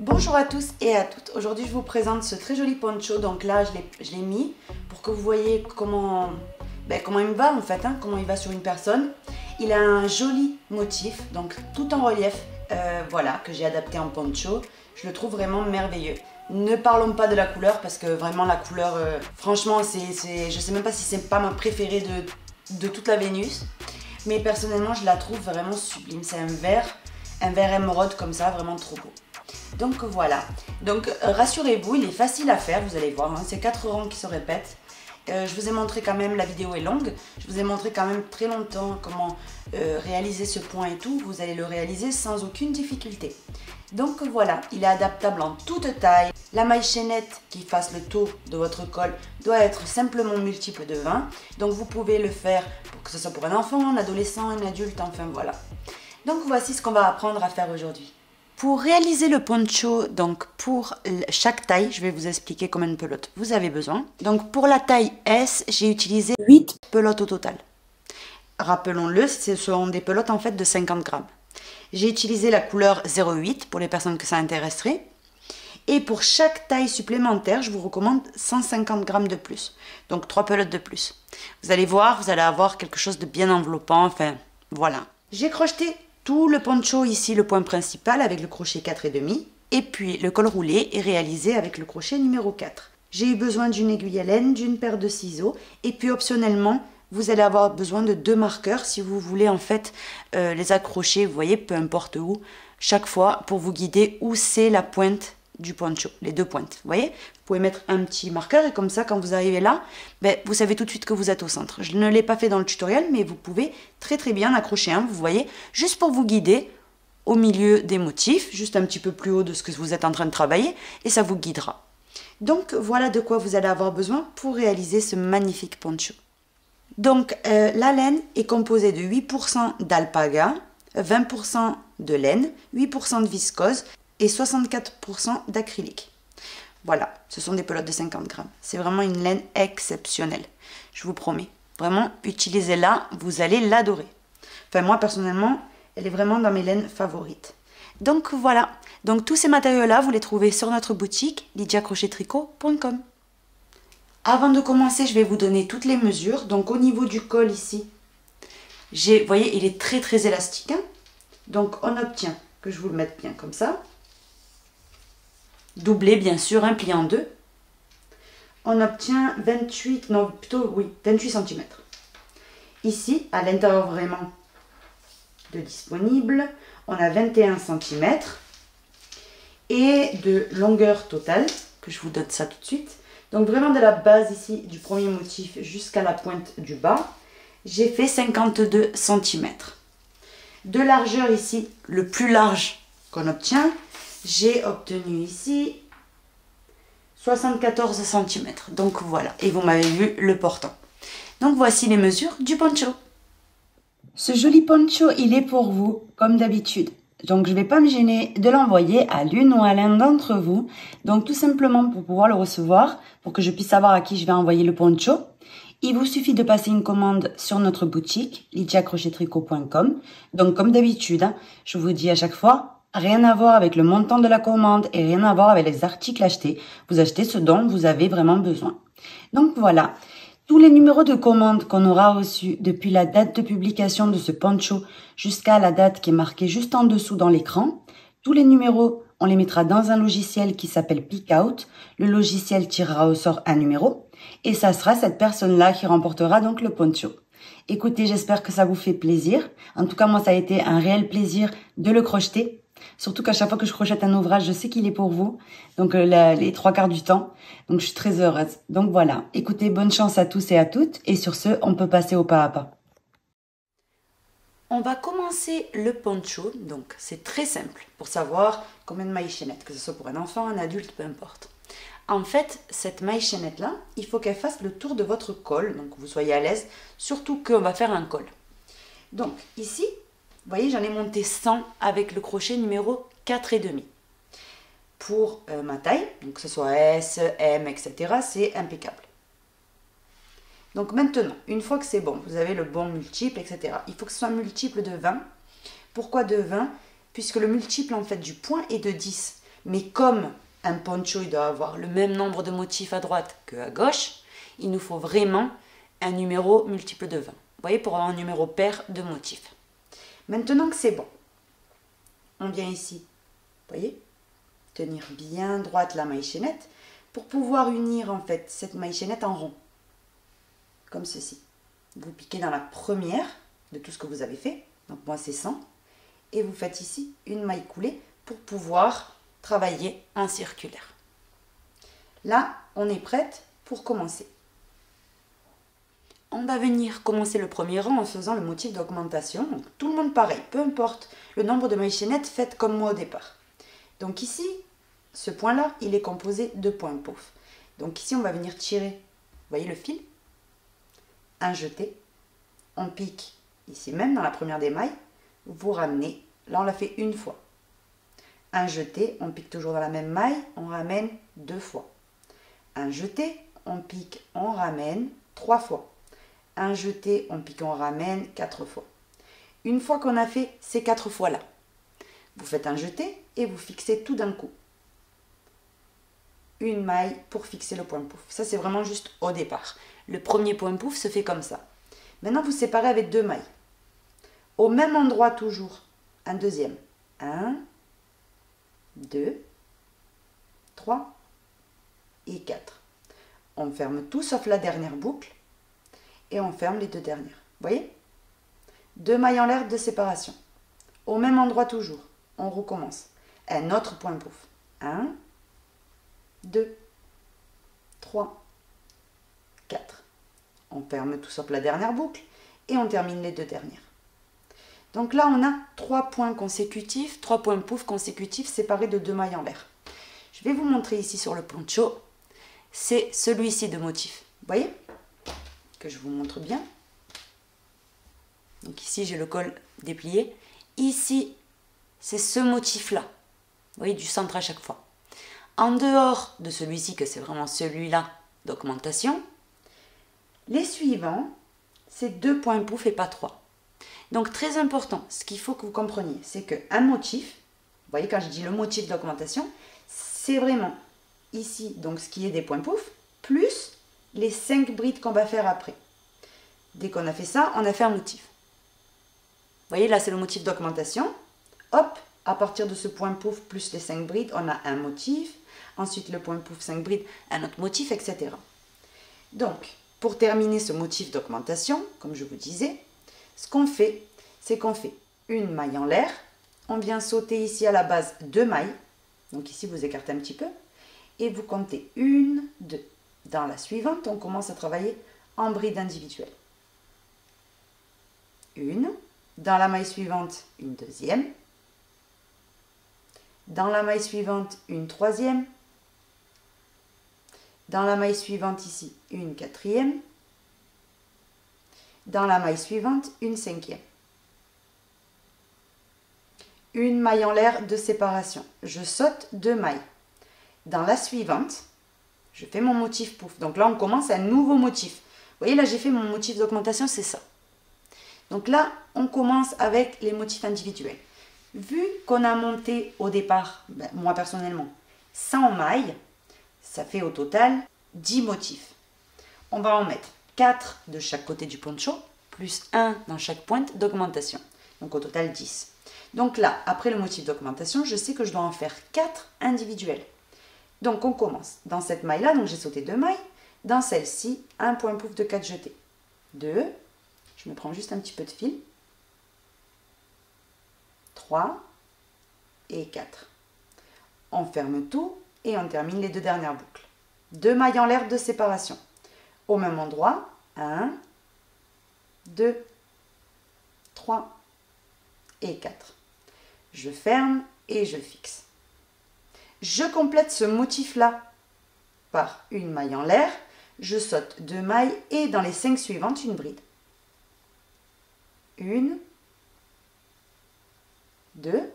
Bonjour à tous et à toutes, aujourd'hui je vous présente ce très joli poncho. Donc là je l'ai mis pour que vous voyez comment il me va en fait, comment il va sur une personne. Il a un joli motif, donc tout en relief, voilà, que j'ai adapté en poncho. Je le trouve vraiment merveilleux. Ne parlons pas de la couleur parce que vraiment la couleur, franchement je sais même pas si c'est pas ma préférée de toute la Vénus. Mais personnellement je la trouve vraiment sublime, c'est un vert émeraude comme ça, vraiment trop beau. Donc voilà, donc rassurez-vous, il est facile à faire, vous allez voir, c'est 4 rangs qui se répètent. Je vous ai montré quand même, la vidéo est longue, je vous ai montré quand même très longtemps comment réaliser ce point et tout. Vous allez le réaliser sans aucune difficulté. Donc voilà, il est adaptable en toute taille. La maille chaînette qui fasse le tour de votre col doit être simplement multiple de 20. Donc vous pouvez le faire pour que ce soit pour un enfant, un adolescent, un adulte, enfin voilà. Donc voici ce qu'on va apprendre à faire aujourd'hui. Pour réaliser le poncho, donc pour chaque taille, je vais vous expliquer combien de pelotes vous avez besoin. Donc pour la taille S, j'ai utilisé 8 pelotes au total. Rappelons-le, ce sont des pelotes en fait de 50 grammes. J'ai utilisé la couleur 08 pour les personnes que ça intéresserait. Et pour chaque taille supplémentaire, je vous recommande 150 grammes de plus. Donc 3 pelotes de plus. Vous allez voir, vous allez avoir quelque chose de bien enveloppant, enfin voilà. J'ai crocheté tout le poncho ici, le point principal avec le crochet 4,5 et puis le col roulé est réalisé avec le crochet numéro 4. J'ai eu besoin d'une aiguille à laine, d'une paire de ciseaux et puis optionnellement vous allez avoir besoin de 2 marqueurs si vous voulez en fait les accrocher, vous voyez, peu importe où, chaque fois pour vous guider où c'est la pointe du poncho, les 2 pointes, vous voyez. Vous pouvez mettre un petit marqueur et comme ça quand vous arrivez là, ben, vous savez tout de suite que vous êtes au centre. Je ne l'ai pas fait dans le tutoriel mais vous pouvez très bien accrocher vous voyez, juste pour vous guider au milieu des motifs, juste un petit peu plus haut de ce que vous êtes en train de travailler et ça vous guidera. Donc voilà de quoi vous allez avoir besoin pour réaliser ce magnifique poncho. Donc la laine est composée de 8% d'alpaga, 20% de laine, 8% de viscose et 64% d'acrylique. Voilà, ce sont des pelotes de 50 grammes. C'est vraiment une laine exceptionnelle, je vous promets. Vraiment, utilisez-la, vous allez l'adorer. Enfin, moi, personnellement, elle est vraiment dans mes laines favorites. Donc, voilà. Donc, tous ces matériaux-là, vous les trouvez sur notre boutique, lidiacrochettricot.com. Avant de commencer, je vais vous donner toutes les mesures. Donc, au niveau du col, ici, vous voyez, il est très élastique. Donc, on obtient, que je vous le mette bien comme ça, doublé bien sûr, plié en deux, on obtient 28 cm. Ici, à l'intérieur vraiment de disponible, on a 21 cm et de longueur totale, que je vous donne ça tout de suite. Donc vraiment de la base ici du premier motif jusqu'à la pointe du bas, j'ai fait 52 cm. De largeur ici, le plus large qu'on obtient, j'ai obtenu ici 74 cm. Donc voilà, et vous m'avez vu le portant. Donc voici les mesures du poncho. Ce joli poncho, il est pour vous, comme d'habitude. Donc je ne vais pas me gêner de l'envoyer à l'une ou à l'un d'entre vous. Donc tout simplement pour pouvoir le recevoir, pour que je puisse savoir à qui je vais envoyer le poncho. Il vous suffit de passer une commande sur notre boutique, lidiacrochettricot.com. Donc comme d'habitude, je vous dis à chaque fois, rien à voir avec le montant de la commande et rien à voir avec les articles achetés. Vous achetez ce dont vous avez vraiment besoin. Donc voilà, tous les numéros de commande qu'on aura reçus depuis la date de publication de ce poncho jusqu'à la date qui est marquée juste en dessous dans l'écran, tous les numéros, on les mettra dans un logiciel qui s'appelle Pickout. Le logiciel tirera au sort un numéro et ça sera cette personne-là qui remportera donc le poncho. Écoutez, j'espère que ça vous fait plaisir. En tout cas, moi, ça a été un réel plaisir de le crocheter. Surtout qu'à chaque fois que je crochette un ouvrage, je sais qu'il est pour vous, donc les 3 quarts du temps. Donc je suis très heureuse. Donc voilà, écoutez, bonne chance à tous et à toutes. Et sur ce, on peut passer au pas à pas. On va commencer le poncho, donc c'est très simple pour savoir combien de mailles chaînettes, que ce soit pour un enfant, un adulte, peu importe. En fait, cette maille chaînette là, il faut qu'elle fasse le tour de votre col, donc vous soyez à l'aise, surtout qu'on va faire un col. Donc ici, vous voyez, j'en ai monté 100 avec le crochet numéro 4,5. Pour ma taille, donc que ce soit S, M, etc., c'est impeccable. Donc maintenant, une fois que c'est bon, vous avez le bon multiple, etc. Il faut que ce soit un multiple de 20. Pourquoi de 20? Puisque le multiple en fait du point est de 10. Mais comme un poncho, il doit avoir le même nombre de motifs à droite qu'à gauche, il nous faut vraiment un numéro multiple de 20. Vous voyez, pour avoir un numéro pair de motifs. Maintenant que c'est bon, on vient ici, vous voyez, tenir bien droite la maille chaînette pour pouvoir unir en fait cette maille chaînette en rond. Comme ceci. Vous piquez dans la première de tout ce que vous avez fait. Donc moi c'est 100. Et vous faites ici une maille coulée pour pouvoir travailler en circulaire. Là, on est prête pour commencer. On va venir commencer le premier rang en faisant le motif d'augmentation. Donc tout le monde pareil, peu importe le nombre de mailles chaînettes, faites comme moi au départ. Donc ici, ce point-là, il est composé de points pauvres. Donc ici, on va venir tirer, vous voyez le fil, un jeté, on pique ici même dans la première des mailles, vous ramenez, là on l'a fait une fois. Un jeté, on pique toujours dans la même maille, on ramène deux fois. Un jeté, on pique, on ramène trois fois. Un jeté, on pique, on ramène quatre fois. Une fois qu'on a fait ces quatre fois-là, vous faites un jeté et vous fixez tout d'un coup. Une maille pour fixer le point pouf. Ça, c'est vraiment juste au départ. Le premier point pouf se fait comme ça. Maintenant, vous séparez avec deux mailles. Au même endroit toujours, un deuxième. 1, 2, 3 et 4. On ferme tout sauf la dernière boucle et on ferme les deux dernières. Vous voyez? Deux mailles en l'air de séparation. Au même endroit toujours, on recommence. Un autre point pouf. 1, 2, 3, 4. On ferme tout sauf la dernière boucle et on termine les deux dernières. Donc là, on a 3 points consécutifs, 3 points pouf consécutifs séparés de 2 mailles en l'air. Je vais vous montrer ici sur le poncho, c'est celui-ci de motif. Vous voyez? Que je vous montre bien. Donc ici, j'ai le col déplié. Ici, c'est ce motif-là. Vous voyez, du centre à chaque fois. En dehors de celui-ci, que c'est vraiment celui-là d'augmentation, les suivants, c'est 2 points pouf et pas 3. Donc très important, ce qu'il faut que vous compreniez, c'est qu'un motif, vous voyez quand je dis le motif d'augmentation, c'est vraiment ici, donc ce qui est des points pouf, plus les 5 brides qu'on va faire après. Dès qu'on a fait ça, on a fait un motif. Vous voyez là, c'est le motif d'augmentation. Hop, à partir de ce point pouf plus les 5 brides, on a un motif. Ensuite le point pouf, 5 brides, un autre motif, etc. Donc, pour terminer ce motif d'augmentation, comme je vous disais, ce qu'on fait, c'est qu'on fait une maille en l'air, on vient sauter ici à la base 2 mailles, donc ici vous écartez un petit peu, et vous comptez 1, 2. Dans la suivante, on commence à travailler en bride individuelle. Une, dans la maille suivante, une deuxième, dans la maille suivante, une troisième, dans la maille suivante ici, une quatrième, dans la maille suivante, une cinquième. Une maille en l'air de séparation. Je saute 2 mailles. Dans la suivante, je fais mon motif pouf. Donc là, on commence un nouveau motif. Vous voyez, là, j'ai fait mon motif d'augmentation, c'est ça. Donc là, on commence avec les motifs individuels. Vu qu'on a monté au départ, ben, moi personnellement, 100 mailles, ça fait au total 10 motifs. On va en mettre 4 de chaque côté du poncho, plus 1 dans chaque pointe d'augmentation. Donc au total 10. Donc là, après le motif d'augmentation, je sais que je dois en faire 4 individuels. Donc on commence dans cette maille-là, donc j'ai sauté 2 mailles. Dans celle-ci, un point pouf de 4 jetés. 2, je me prends juste un petit peu de fil. 3 et 4. On ferme tout et on termine les deux dernières boucles. 2 mailles en l'air de séparation. Au même endroit, 1, 2, 3 et 4. Je ferme et je fixe. Je complète ce motif-là par une maille en l'air, je saute 2 mailles et dans les 5 suivantes, une bride. 1, 2,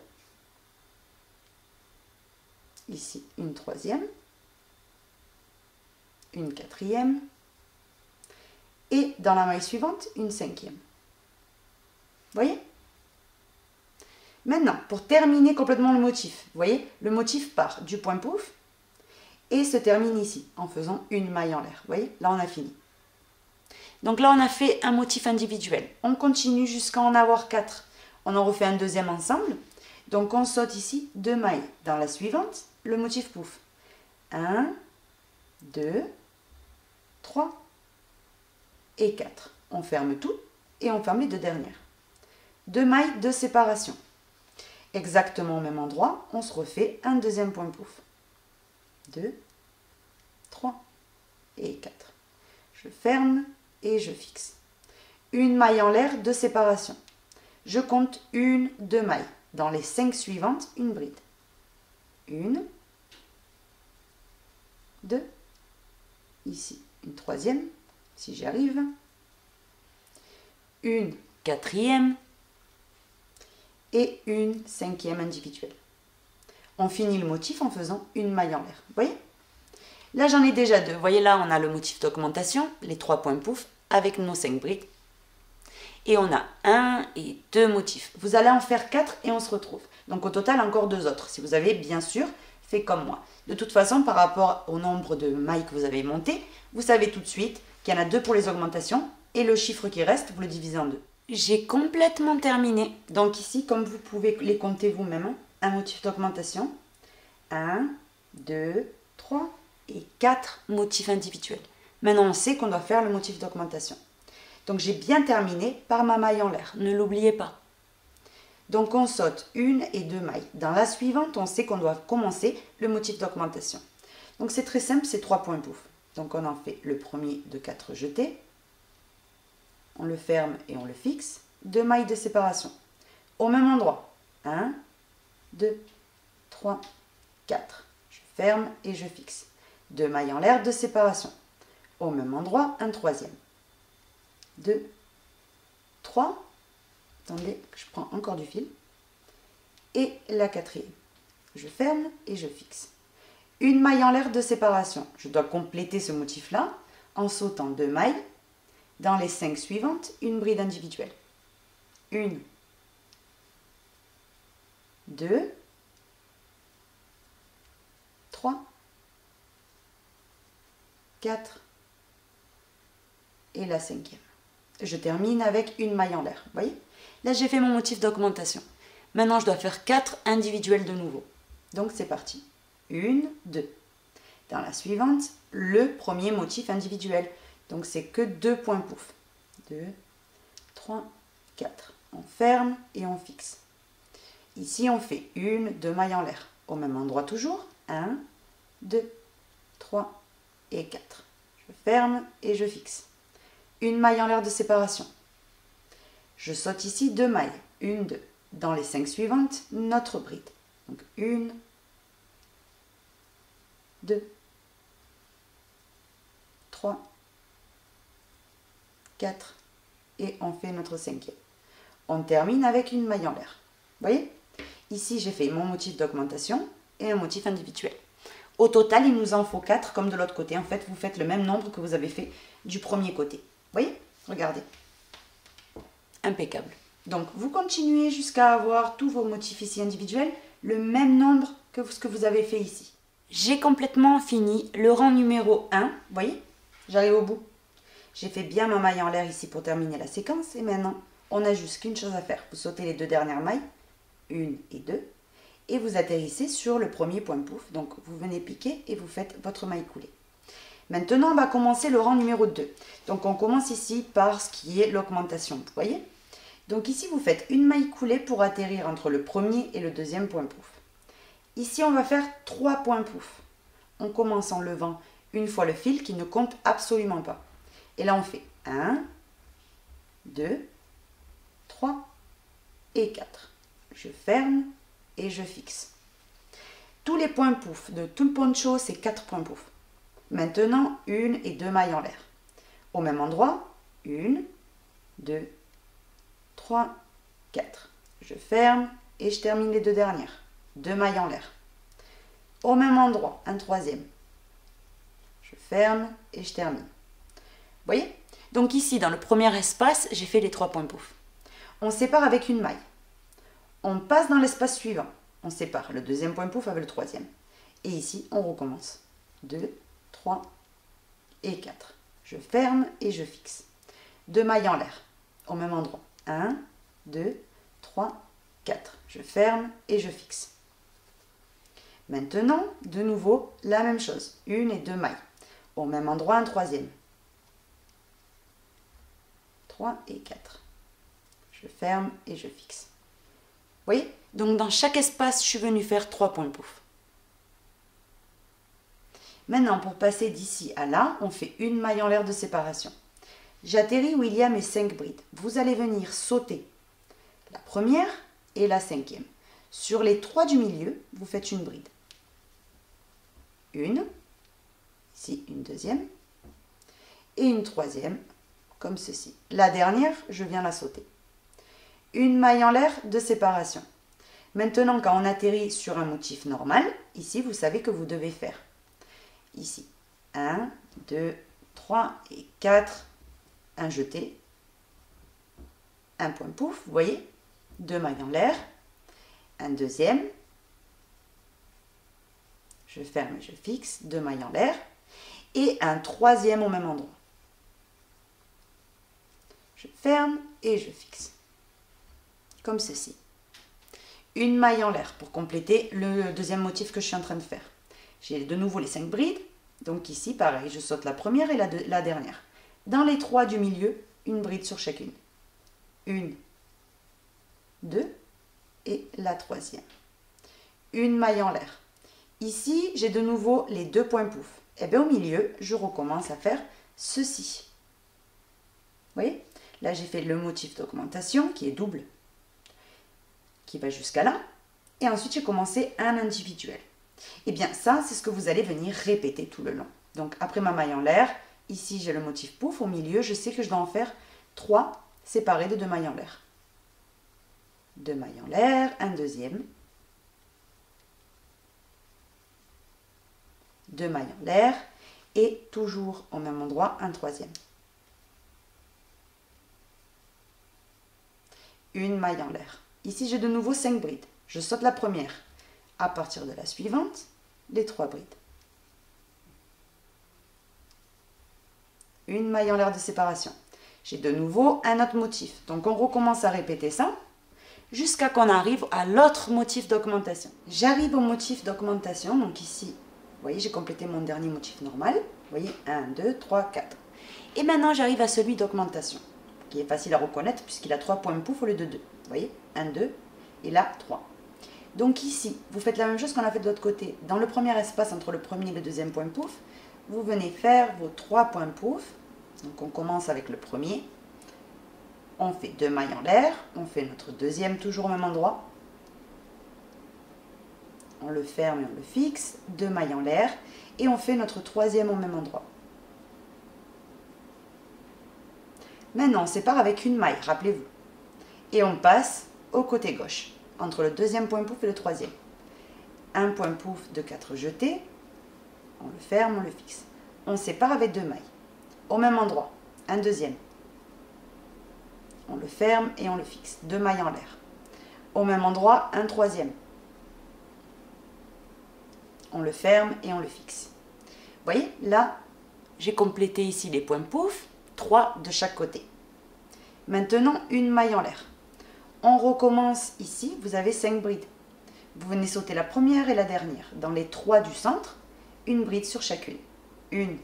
ici une troisième, une quatrième, et dans la maille suivante une cinquième. Vous voyez? Maintenant, pour terminer complètement le motif, vous voyez, le motif part du point pouf et se termine ici en faisant une maille en l'air. Vous voyez, là on a fini. Donc là on a fait un motif individuel. On continue jusqu'à en avoir 4. On en refait un deuxième ensemble. Donc on saute ici 2 mailles. Dans la suivante, le motif pouf. 1, 2, 3 et 4. On ferme tout et on ferme les deux dernières. 2 mailles de séparation. Exactement au même endroit, on se refait un deuxième point pouf. 2, 3 et 4. Je ferme et je fixe. Une maille en l'air de séparation. Je compte une, 2 mailles. Dans les 5 suivantes, une bride. 1, 2, ici une troisième, si j'y arrive. Une quatrième et une cinquième individuelle. On finit le motif en faisant une maille en l'air. Vous voyez? Là, j'en ai déjà 2. Vous voyez, là, on a le motif d'augmentation, les 3 points pouf, avec nos 5 brides. Et on a 1 et 2 motifs. Vous allez en faire 4 et on se retrouve. Donc, au total, encore 2 autres. Si vous avez, bien sûr, fait comme moi. De toute façon, par rapport au nombre de mailles que vous avez montées, vous savez tout de suite qu'il y en a 2 pour les augmentations. Et le chiffre qui reste, vous le divisez en 2. J'ai complètement terminé. Donc ici, comme vous pouvez les compter vous-même, un motif d'augmentation. 1, 2, 3 et 4 motifs individuels. Maintenant, on sait qu'on doit faire le motif d'augmentation. Donc j'ai bien terminé par ma maille en l'air, ne l'oubliez pas. Donc on saute 1 et 2 mailles. Dans la suivante, on sait qu'on doit commencer le motif d'augmentation. Donc c'est très simple, c'est 3 points pouf. Donc on en fait le premier de 4 jetés. On le ferme et on le fixe. 2 mailles de séparation. Au même endroit. 1, 2, 3, 4. Je ferme et je fixe. 2 mailles en l'air de séparation. Au même endroit, un troisième. 2, 3. Attendez, je prends encore du fil. Et la quatrième. Je ferme et je fixe. Une maille en l'air de séparation. Je dois compléter ce motif-là en sautant 2 mailles. Dans les 5 suivantes, une bride individuelle. 1, 2, 3, 4 et la 5e. Je termine avec une maille en l'air. Vous voyez? Là, j'ai fait mon motif d'augmentation. Maintenant, je dois faire 4 individuels de nouveau. Donc, c'est parti. 1, 2. Dans la suivante, le premier motif individuel. Donc, c'est que 2 points pouf. 2, 3, 4. On ferme et on fixe. Ici, on fait 1, 2 mailles en l'air. Au même endroit toujours. 1, 2, 3 et 4. Je ferme et je fixe. Une maille en l'air de séparation. Je saute ici 2 mailles. 1, 2. Dans les 5 suivantes, notre bride. Donc, 1, 2, 3. 4 et on fait notre 5e. On termine avec une maille en l'air. Vous voyez? Ici, j'ai fait mon motif d'augmentation et un motif individuel. Au total, il nous en faut 4 comme de l'autre côté. En fait, vous faites le même nombre que vous avez fait du premier côté. Vous voyez? Regardez. Impeccable. Donc, vous continuez jusqu'à avoir tous vos motifs ici individuels, le même nombre que ce que vous avez fait ici. J'ai complètement fini le rang numéro 1. Vous voyez? J'arrive au bout. J'ai fait bien ma maille en l'air ici pour terminer la séquence. Et maintenant, on n'a juste qu'une chose à faire. Vous sautez les 2 dernières mailles, 1 et 2. Et vous atterrissez sur le premier point pouf. Donc, vous venez piquer et vous faites votre maille coulée. Maintenant, on va commencer le rang numéro 2. Donc, on commence ici par ce qui est l'augmentation. Vous voyez? Donc, ici, vous faites une maille coulée pour atterrir entre le premier et le deuxième point pouf. Ici, on va faire 3 points pouf. On commence en levant une fois le fil qui ne compte absolument pas. Et là, on fait 1, 2, 3 et 4. Je ferme et je fixe. Tous les points pouf de tout le poncho, c'est 4 points pouf. Maintenant, 1 et 2 mailles en l'air. Au même endroit, 1, 2, 3, 4. Je ferme et je termine les 2 dernières. 2 mailles en l'air. Au même endroit, un troisième. Je ferme et je termine. Vous voyez? Donc ici, dans le premier espace, j'ai fait les 3 points pouf. On sépare avec une maille. On passe dans l'espace suivant. On sépare le deuxième point pouf avec le troisième. Et ici, on recommence. 2, 3 et 4. Je ferme et je fixe. 2 mailles en l'air, au même endroit. 1, 2, 3, 4. Je ferme et je fixe. Maintenant, de nouveau, la même chose. 1 et 2 mailles. Au même endroit, un troisième. 3 et 4. Je ferme et je fixe. Vous voyez? Donc, dans chaque espace, je suis venue faire 3 points pouf. Maintenant, pour passer d'ici à là, on fait une maille en l'air de séparation. J'atterris où il y a mes 5 brides. Vous allez venir sauter la première et la cinquième. Sur les 3 du milieu, vous faites une bride. Une, ici une deuxième, et une troisième, comme ceci. La dernière, je viens la sauter. Une maille en l'air de séparation. Maintenant, quand on atterrit sur un motif normal, ici, vous savez que vous devez faire. Ici, 1, 2, 3 et 4, un jeté, un point pouf, vous voyez, 2 mailles en l'air, un deuxième, je ferme et je fixe, 2 mailles en l'air, et un troisième au même endroit. Je ferme et je fixe, comme ceci. Une maille en l'air pour compléter le deuxième motif que je suis en train de faire. J'ai de nouveau les 5 brides, donc ici, pareil, je saute la première et la dernière. Dans les 3 du milieu, une bride sur chacune. Une, deux, et la troisième. Une maille en l'air. Ici, j'ai de nouveau les 2 points pouf. Et bien, au milieu, je recommence à faire ceci. Vous voyez? Là, j'ai fait le motif d'augmentation qui est double, qui va jusqu'à là. Et ensuite, j'ai commencé un individuel. Et bien, ça, c'est ce que vous allez venir répéter tout le long. Donc, après ma maille en l'air, ici, j'ai le motif pouf. Au milieu, je sais que je dois en faire 3 séparés de 2 mailles en l'air. 2 mailles en l'air, un deuxième. 2 mailles en l'air et toujours au même endroit, un troisième. Une maille en l'air. Ici, j'ai de nouveau 5 brides. Je saute la première. À partir de la suivante, les 3 brides. Une maille en l'air de séparation. J'ai de nouveau un autre motif. Donc, on recommence à répéter ça jusqu'à qu'on arrive à l'autre motif d'augmentation. J'arrive au motif d'augmentation. Donc ici, vous voyez, j'ai complété mon dernier motif normal. Vous voyez, 1, 2, 3, 4. Et maintenant, j'arrive à celui d'augmentation, qui est facile à reconnaître puisqu'il a 3 points pouf au lieu de 2. Vous voyez, 1, 2, et là, 3. Donc ici, vous faites la même chose qu'on a fait de l'autre côté. Dans le premier espace, entre le premier et le deuxième point pouf, vous venez faire vos 3 points pouf. Donc on commence avec le premier. On fait 2 mailles en l'air. On fait notre deuxième toujours au même endroit. On le ferme et on le fixe. 2 mailles en l'air. Et on fait notre troisième au même endroit. Maintenant, on sépare avec une maille, rappelez-vous. Et on passe au côté gauche, entre le deuxième point pouf et le troisième. Un point pouf de 4 jetés. On le ferme, on le fixe. On sépare avec 2 mailles. Au même endroit, un deuxième. On le ferme et on le fixe. 2 mailles en l'air. Au même endroit, un troisième. On le ferme et on le fixe. Vous voyez, là, j'ai complété ici les points pouf, 3 de chaque côté. Maintenant, une maille en l'air. On recommence ici, vous avez 5 brides. Vous venez sauter la première et la dernière. Dans les 3 du centre, une bride sur chacune. Une,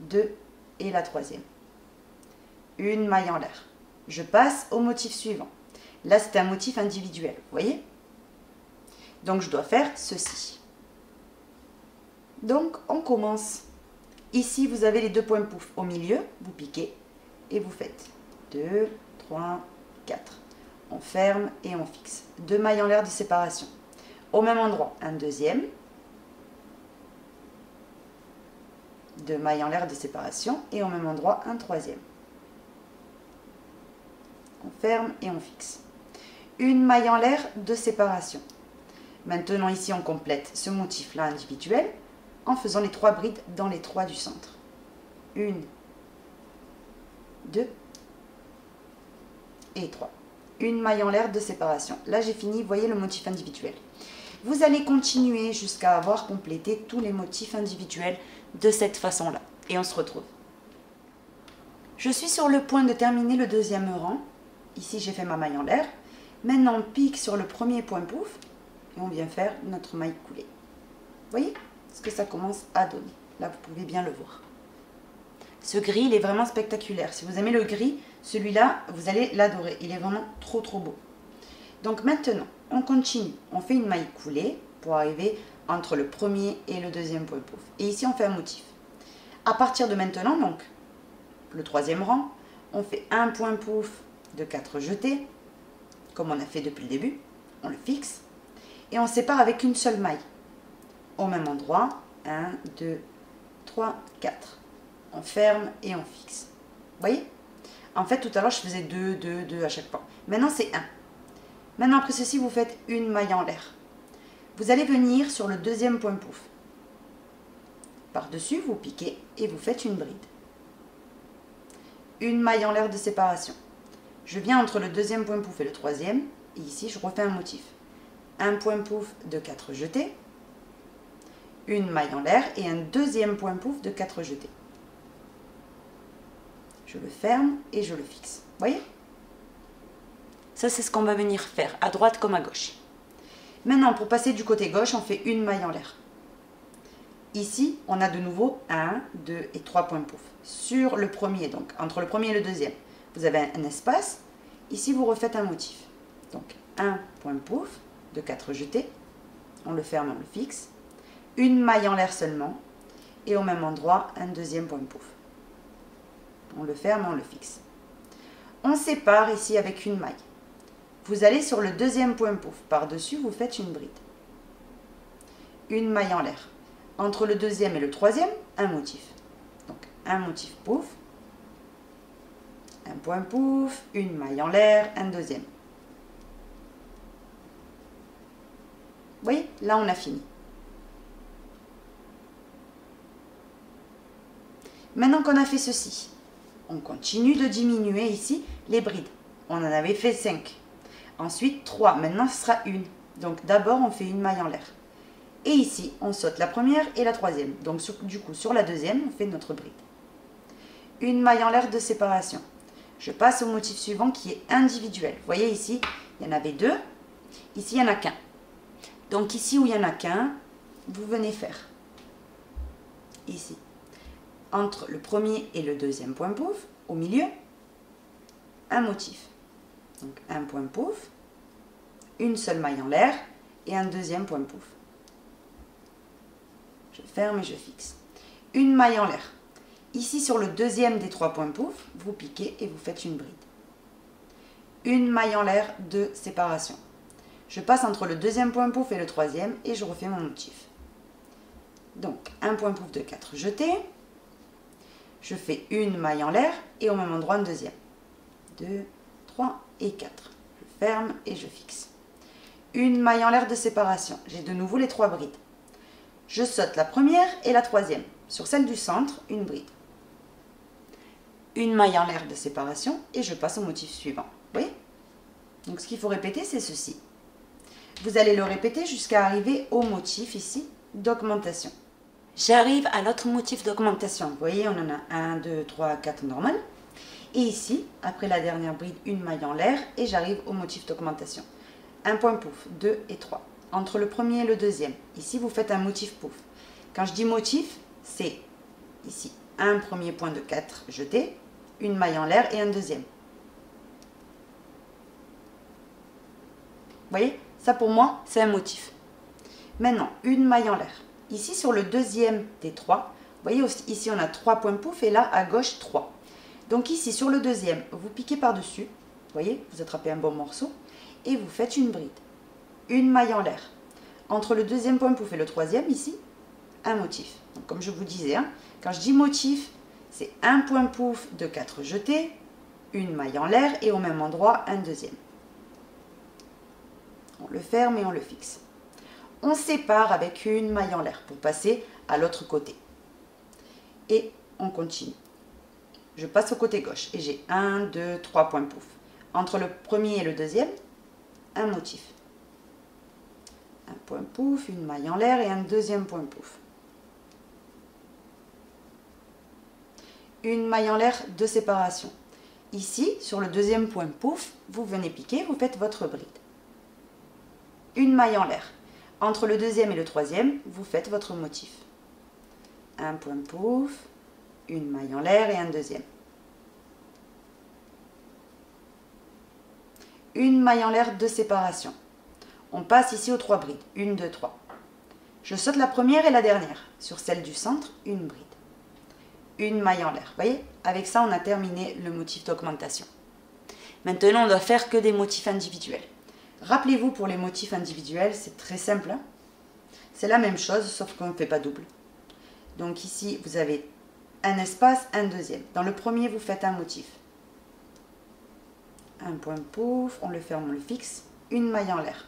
deux et la troisième. Une maille en l'air. Je passe au motif suivant. Là, c'est un motif individuel, vous voyez? Donc, je dois faire ceci. Donc, on commence. Ici, vous avez les 2 points pouf. Au milieu, vous piquez et vous faites 2, 3, 4. On ferme et on fixe. 2 mailles en l'air de séparation. Au même endroit, un deuxième. 2 mailles en l'air de séparation et au même endroit, un troisième. On ferme et on fixe. Une maille en l'air de séparation. Maintenant, ici, on complète ce motif-là individuel en faisant les 3 brides dans les 3 du centre. Une, 2 et 3. Une maille en l'air de séparation. Là j'ai fini, voyez le motif individuel. Vous allez continuer jusqu'à avoir complété tous les motifs individuels de cette façon-là. Et on se retrouve. Je suis sur le point de terminer le deuxième rang. Ici j'ai fait ma maille en l'air. Maintenant on pique sur le premier point pouf et on vient faire notre maille coulée. Vous voyez ce que ça commence à donner. Là vous pouvez bien le voir. Ce gris il est vraiment spectaculaire. Si vous aimez le gris, celui-là vous allez l'adorer. Il est vraiment trop trop beau. Donc maintenant on continue. On fait une maille coulée pour arriver entre le premier et le deuxième point pouf. Et ici on fait un motif. À partir de maintenant donc, le troisième rang, on fait un point pouf de 4 jetés, comme on a fait depuis le début, on le fixe, et on sépare avec une seule maille. Au même endroit, 1, 2, 3, 4. On ferme et on fixe. Vous voyez? En fait, tout à l'heure, je faisais 2, 2, 2 à chaque fois. Maintenant, c'est 1. Maintenant, après ceci, vous faites une maille en l'air. Vous allez venir sur le deuxième point pouf. Par-dessus, vous piquez et vous faites une bride. Une maille en l'air de séparation. Je viens entre le deuxième point pouf et le troisième, et ici je refais un motif. Un point pouf de 4 jetés, une maille en l'air et un deuxième point pouf de 4 jetés. Je le ferme et je le fixe. Vous voyez? Ça c'est ce qu'on va venir faire, à droite comme à gauche. Maintenant pour passer du côté gauche, on fait une maille en l'air. Ici, on a de nouveau 1, 2 et 3 points pouf. Sur le premier, donc entre le premier et le deuxième, vous avez un espace. Ici, vous refaites un motif. Donc, 1 point pouf de 4 jetés. On le ferme, on le fixe. Une maille en l'air seulement. Et au même endroit, un deuxième point pouf. On le ferme, on le fixe. On sépare ici avec une maille. Vous allez sur le deuxième point pouf. Par-dessus, vous faites une bride. Une maille en l'air. Entre le deuxième et le troisième, un motif. Donc, un motif pouf, un point pouf, une maille en l'air, un deuxième. Vous voyez, là on a fini. Maintenant qu'on a fait ceci, on continue de diminuer ici les brides. On en avait fait 5. Ensuite 3, maintenant ce sera une. Donc d'abord on fait une maille en l'air. Et ici, on saute la première et la troisième. Donc, du coup, sur la deuxième, on fait notre bride. Une maille en l'air de séparation. Je passe au motif suivant qui est individuel. Vous voyez ici, il y en avait 2. Ici, il n'y en a qu'un. Donc, ici où il n'y en a qu'un, vous venez faire. Ici. Entre le premier et le deuxième point pouf, au milieu, un motif. Donc, un point pouf, une seule maille en l'air et un deuxième point pouf. Je ferme et je fixe. Une maille en l'air. Ici, sur le deuxième des 3 points pouf, vous piquez et vous faites une bride. Une maille en l'air de séparation. Je passe entre le deuxième point pouf et le troisième et je refais mon motif. Donc, un point pouf de 4 jetés. Je fais une maille en l'air et au même endroit, un deuxième. 2, 3 et 4. Je ferme et je fixe. Une maille en l'air de séparation. J'ai de nouveau les 3 brides. Je saute la première et la troisième. Sur celle du centre, une bride. Une maille en l'air de séparation et je passe au motif suivant. Vous voyez? Donc ce qu'il faut répéter, c'est ceci. Vous allez le répéter jusqu'à arriver au motif ici d'augmentation. J'arrive à l'autre motif d'augmentation. Vous voyez, on en a 1, 2, 3, 4 normal. Et ici, après la dernière bride, une maille en l'air et j'arrive au motif d'augmentation. Un point pouf, 2 et 3. Entre le premier et le deuxième, ici vous faites un motif pouf. Quand je dis motif, c'est ici un premier point de 4 jetés, une maille en l'air et un deuxième. Vous voyez, ça pour moi c'est un motif. Maintenant, une maille en l'air. Ici sur le deuxième des 3, vous voyez ici on a 3 points pouf et là à gauche 3. Donc ici sur le deuxième, vous piquez par-dessus, vous voyez, vous attrapez un bon morceau et vous faites une bride. Une maille en l'air. Entre le deuxième point pouf et le troisième, ici, un motif. Donc, comme je vous disais, hein, quand je dis motif, c'est un point pouf de 4 jetés, une maille en l'air et au même endroit, un deuxième. On le ferme et on le fixe. On sépare avec une maille en l'air pour passer à l'autre côté. Et on continue. je passe au côté gauche et j'ai 1, 2, 3 points pouf. Entre le premier et le deuxième, un motif. Un point pouf, une maille en l'air et un deuxième point pouf. Une maille en l'air de séparation. Ici, sur le deuxième point pouf, vous venez piquer, vous faites votre bride. Une maille en l'air. Entre le deuxième et le troisième, vous faites votre motif. Un point pouf, une maille en l'air et un deuxième. Une maille en l'air de séparation. On passe ici aux trois brides. 1, 2, 3. Je saute la première et la dernière. Sur celle du centre, une bride. Une maille en l'air. Vous voyez, avec ça, on a terminé le motif d'augmentation. Maintenant, on ne doit faire que des motifs individuels. Rappelez-vous, pour les motifs individuels, c'est très simple. C'est la même chose, sauf qu'on ne fait pas double. Donc ici, vous avez un espace, un deuxième. Dans le premier, vous faites un motif. Un point pouf, on le ferme, on le fixe. Une maille en l'air.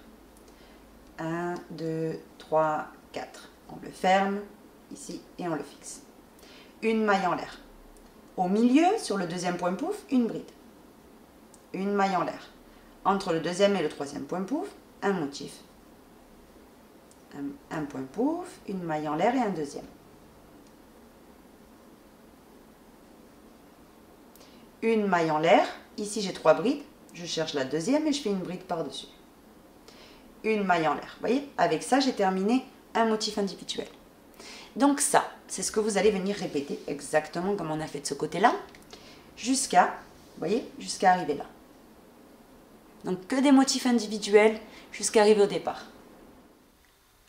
1, 2, 3, 4. On le ferme ici et on le fixe. Une maille en l'air. Au milieu, sur le deuxième point pouf, une bride. Une maille en l'air. Entre le deuxième et le troisième point pouf, un motif. Un point pouf, une maille en l'air et un deuxième. Une maille en l'air. Ici, j'ai trois brides. Je cherche la deuxième et je fais une bride par-dessus. Une maille en l'air. Vous voyez, avec ça, j'ai terminé un motif individuel. Donc ça, c'est ce que vous allez venir répéter exactement comme on a fait de ce côté-là, jusqu'à arriver là. Donc que des motifs individuels jusqu'à arriver au départ.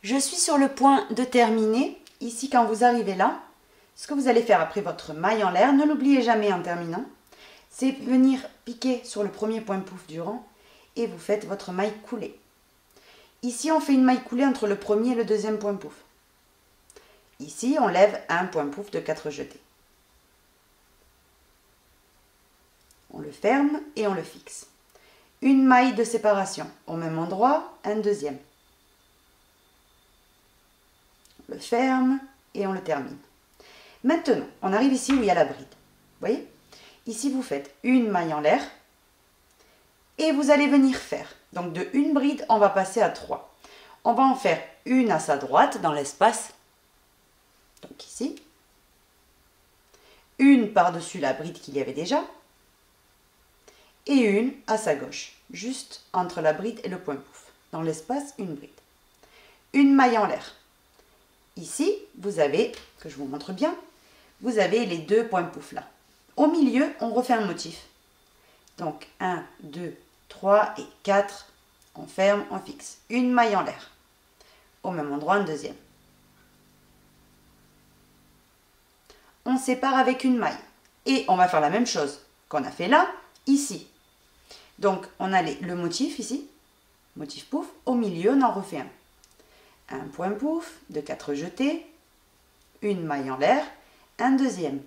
Je suis sur le point de terminer. Ici, quand vous arrivez là, ce que vous allez faire après votre maille en l'air, ne l'oubliez jamais en terminant, c'est venir piquer sur le premier point pouf du rang et vous faites votre maille coulée. Ici, on fait une maille coulée entre le premier et le deuxième point pouf. Ici, on lève un point pouf de 4 jetés. On le ferme et on le fixe. Une maille de séparation. Au même endroit, un deuxième. On le ferme et on le termine. Maintenant, on arrive ici où il y a la bride. Vous voyez? Ici, vous faites une maille en l'air. Et vous allez venir faire. Donc, de une bride, on va passer à 3. On va en faire une à sa droite dans l'espace. Donc ici, une par-dessus la bride qu'il y avait déjà, et une à sa gauche, juste entre la bride et le point pouf. Dans l'espace, une bride. Une maille en l'air. Ici, vous avez, que je vous montre bien, vous avez les deux points pouf là. Au milieu, on refait un motif. Donc 1, 2, 3 et 4, on ferme, on fixe. Une maille en l'air. Au même endroit, un deuxième. On sépare avec une maille et on va faire la même chose qu'on a fait là, ici. Donc on a le motif ici, motif pouf, au milieu on en refait un. Un point pouf de 4 jetés, une maille en l'air, un deuxième.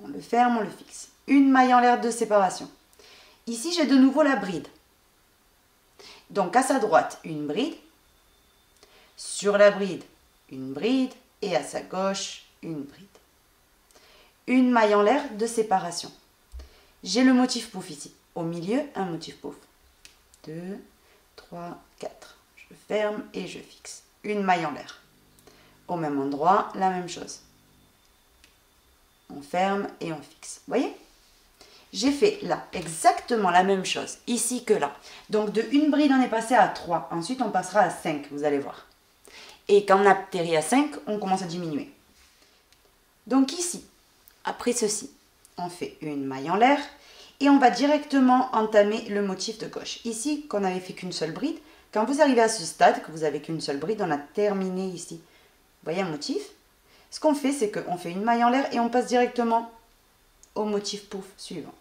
On le ferme, on le fixe. Une maille en l'air de séparation. Ici j'ai de nouveau la bride. Donc à sa droite une bride, sur la bride une bride, et à sa gauche, une bride. Une maille en l'air de séparation. J'ai le motif pouf ici. Au milieu, un motif pouf. 2, 3, 4. Je ferme et je fixe. Une maille en l'air. Au même endroit, la même chose. On ferme et on fixe. Vous voyez? J'ai fait là exactement la même chose, ici que là. Donc de une bride, on est passé à 3. Ensuite, on passera à 5, vous allez voir. Et quand on atterrit à 5, on commence à diminuer. Donc ici, après ceci, on fait une maille en l'air et on va directement entamer le motif de gauche. Ici, qu'on n'avait fait qu'une seule bride, quand vous arrivez à ce stade, que vous n'avez qu'une seule bride, on a terminé ici. Vous voyez un motif? Ce qu'on fait, c'est qu'on fait une maille en l'air et on passe directement au motif pouf suivant.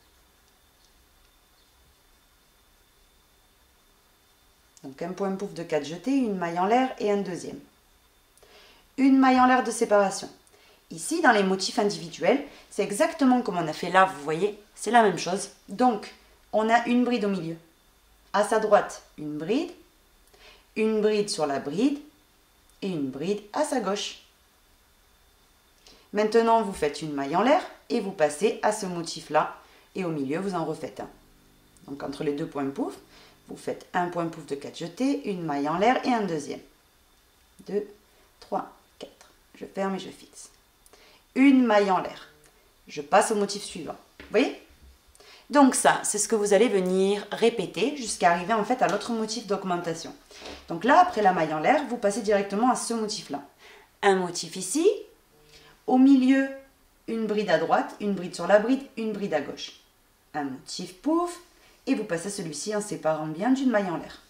Donc un point pouf de 4 jetés, une maille en l'air et un deuxième. Une maille en l'air de séparation. Ici, dans les motifs individuels, c'est exactement comme on a fait là, vous voyez, c'est la même chose. Donc, on a une bride au milieu. À sa droite, une bride sur la bride et une bride à sa gauche. Maintenant, vous faites une maille en l'air et vous passez à ce motif-là. Et au milieu, vous en refaites un. Donc, entre les deux points pouf, vous faites un point pouf de 4 jetés, une maille en l'air et un deuxième. 2, 3, 4. Je ferme et je fixe. Une maille en l'air. Je passe au motif suivant. Vous voyez? Donc ça, c'est ce que vous allez venir répéter jusqu'à arriver en fait à l'autre motif d'augmentation. Donc là, après la maille en l'air, vous passez directement à ce motif-là. Un motif ici, au milieu, une bride à droite, une bride sur la bride, une bride à gauche. Un motif pouf, et vous passez celui-ci en séparant bien d'une maille en l'air.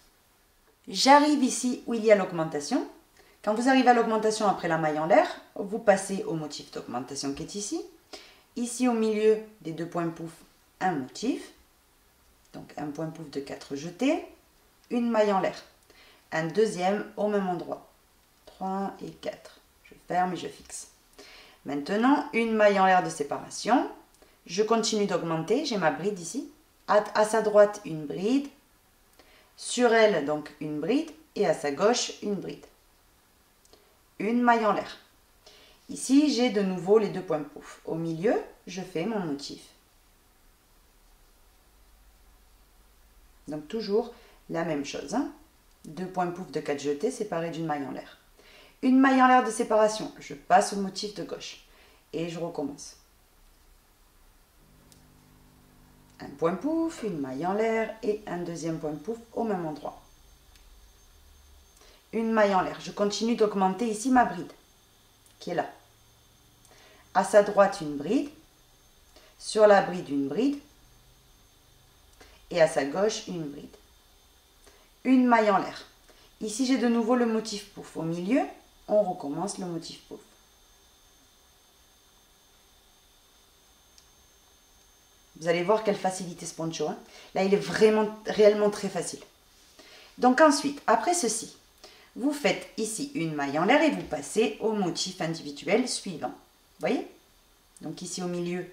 J'arrive ici où il y a l'augmentation. Quand vous arrivez à l'augmentation après la maille en l'air, vous passez au motif d'augmentation qui est ici. Ici, au milieu des deux points pouf, un motif, donc un point pouf de 4 jetés, une maille en l'air, un deuxième au même endroit, 3 et 4, je ferme et je fixe. Maintenant, une maille en l'air de séparation, je continue d'augmenter, j'ai ma bride ici, à sa droite une bride, sur elle donc une bride, et à sa gauche une bride. Une maille en l'air. Ici, j'ai de nouveau les deux points pouf. Au milieu, je fais mon motif. Donc toujours la même chose. Hein. Deux points pouf de 4 jetés séparés d'une maille en l'air. Une maille en l'air de séparation. Je passe au motif de gauche. Et je recommence. Un point pouf, une maille en l'air et un deuxième point pouf au même endroit. Une maille en l'air. Je continue d'augmenter ici ma bride. Qui est là. À sa droite une bride. Sur la bride une bride. Et à sa gauche, une bride. Une maille en l'air. Ici, j'ai de nouveau le motif pouf. Au milieu, on recommence le motif pouf. Vous allez voir quelle facilité ce poncho. Hein. Là, il est vraiment, réellement très facile. Donc ensuite, après ceci, vous faites ici une maille en l'air et vous passez au motif individuel suivant. Vous voyez? Donc ici, au milieu,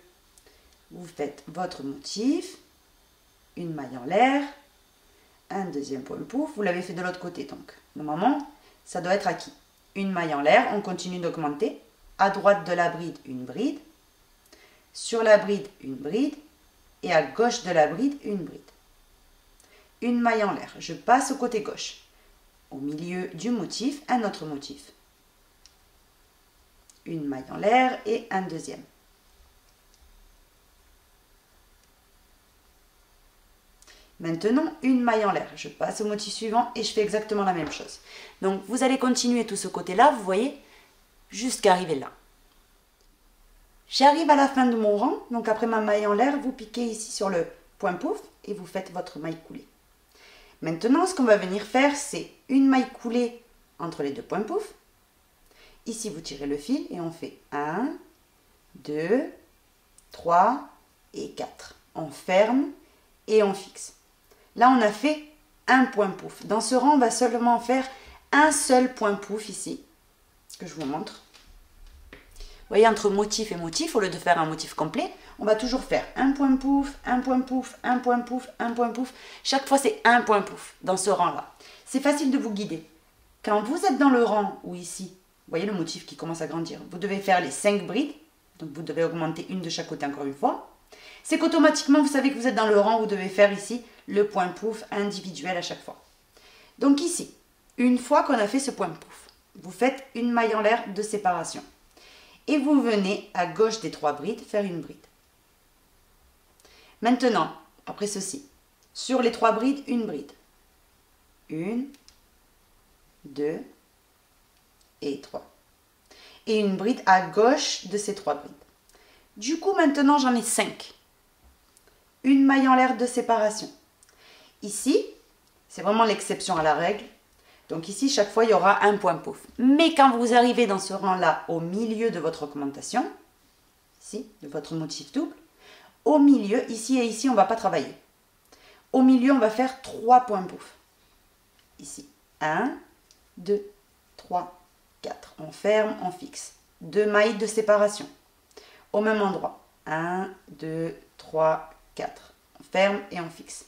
vous faites votre motif. Une maille en l'air, un deuxième point pouf, vous l'avez fait de l'autre côté donc. Normalement, ça doit être acquis. Une maille en l'air, on continue d'augmenter. À droite de la bride, une bride. Sur la bride, une bride. Et à gauche de la bride, une bride. Une maille en l'air, je passe au côté gauche. Au milieu du motif, un autre motif. Une maille en l'air et un deuxième. Maintenant, une maille en l'air. Je passe au motif suivant et je fais exactement la même chose. Donc, vous allez continuer tout ce côté-là, vous voyez, jusqu'à arriver là. J'arrive à la fin de mon rang. Donc, après ma maille en l'air, vous piquez ici sur le point pouf et vous faites votre maille coulée. Maintenant, ce qu'on va venir faire, c'est une maille coulée entre les deux points pouf. Ici, vous tirez le fil et on fait 1, 2, 3 et 4. On ferme et on fixe. Là, on a fait un point pouf. Dans ce rang, on va seulement faire un seul point pouf ici, que je vous montre. Vous voyez, entre motif et motif, au lieu de faire un motif complet, on va toujours faire un point pouf, un point pouf, un point pouf, un point pouf. Chaque fois, c'est un point pouf dans ce rang-là. C'est facile de vous guider. Quand vous êtes dans le rang où ici, vous voyez le motif qui commence à grandir, vous devez faire les 5 brides, donc vous devez augmenter une de chaque côté encore une fois. C'est qu'automatiquement, vous savez que vous êtes dans le rang où vous devez faire ici le point pouf individuel à chaque fois. Donc ici, une fois qu'on a fait ce point pouf, vous faites une maille en l'air de séparation. Et vous venez à gauche des 3 brides faire une bride. Maintenant, après ceci, sur les 3 brides, une bride. 1, 2 et 3. Et une bride à gauche de ces 3 brides. Du coup, maintenant, j'en ai 5. Une maille en l'air de séparation. Ici, c'est vraiment l'exception à la règle. Donc ici, chaque fois, il y aura un point pouf. Mais quand vous arrivez dans ce rang-là, au milieu de votre augmentation, ici, de votre motif double, au milieu, ici et ici, on ne va pas travailler. Au milieu, on va faire 3 points pouf. Ici, 1, 2, 3, 4. On ferme, on fixe. 2 mailles de séparation. Au même endroit, 1, 2, 3, 4, on ferme et on fixe.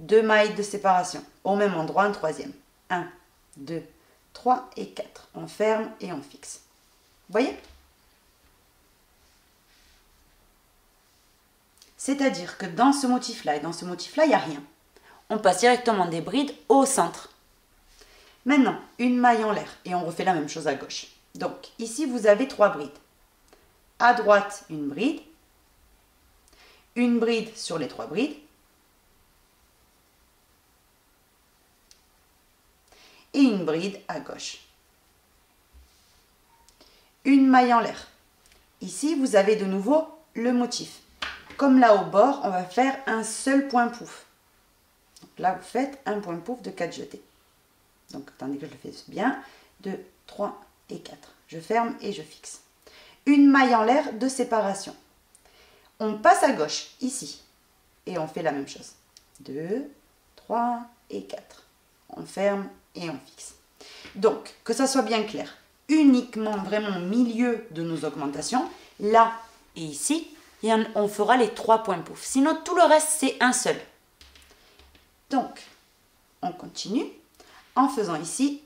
2 mailles de séparation, au même endroit, un troisième. 1, 2, 3 et 4, on ferme et on fixe. Vous voyez? C'est-à-dire que dans ce motif-là et dans ce motif-là, il n'y a rien. On passe directement des brides au centre. Maintenant, une maille en l'air et on refait la même chose à gauche. Donc, ici, vous avez 3 brides. À droite, une bride sur les 3 brides. Et une bride à gauche. Une maille en l'air. Ici, vous avez de nouveau le motif. Comme là au bord, on va faire un seul point pouf. Donc là, vous faites un point pouf de 4 jetées. Donc, attendez que je le fasse bien. 2, 3 et 4. Je ferme et je fixe. Une maille en l'air de séparation. On passe à gauche, ici. Et on fait la même chose. 2, 3 et 4. On ferme et on fixe. Donc, que ça soit bien clair, uniquement vraiment au milieu de nos augmentations, là et ici, et on fera les 3 points pouf. Sinon, tout le reste, c'est un seul. Donc, on continue en faisant ici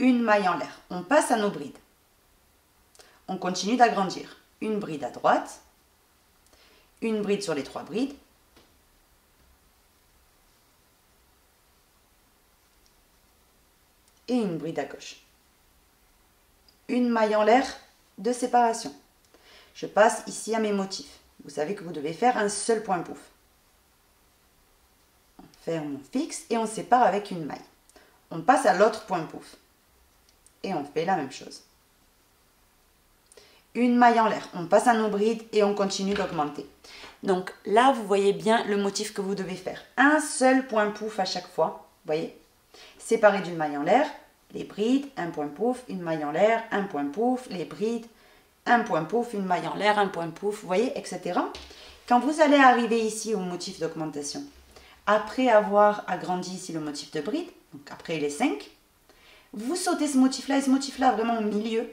une maille en l'air. On passe à nos brides. On continue d'agrandir. Une bride à droite, une bride sur les 3 brides, et une bride à gauche. Une maille en l'air de séparation. Je passe ici à mes motifs. Vous savez que vous devez faire un seul point pouf. On ferme, on fixe et on sépare avec une maille. On passe à l'autre point pouf. Et on fait la même chose. Une maille en l'air. On passe à nos brides et on continue d'augmenter. Donc là, vous voyez bien le motif que vous devez faire. Un seul point pouf à chaque fois. Vous voyez ? Séparé d'une maille en l'air, les brides, un point pouf, une maille en l'air, un point pouf, les brides, un point pouf, une maille en l'air, un point pouf, vous voyez, etc. Quand vous allez arriver ici au motif d'augmentation, après avoir agrandi ici le motif de bride, donc après les 5, vous sautez ce motif-là et ce motif-là vraiment au milieu.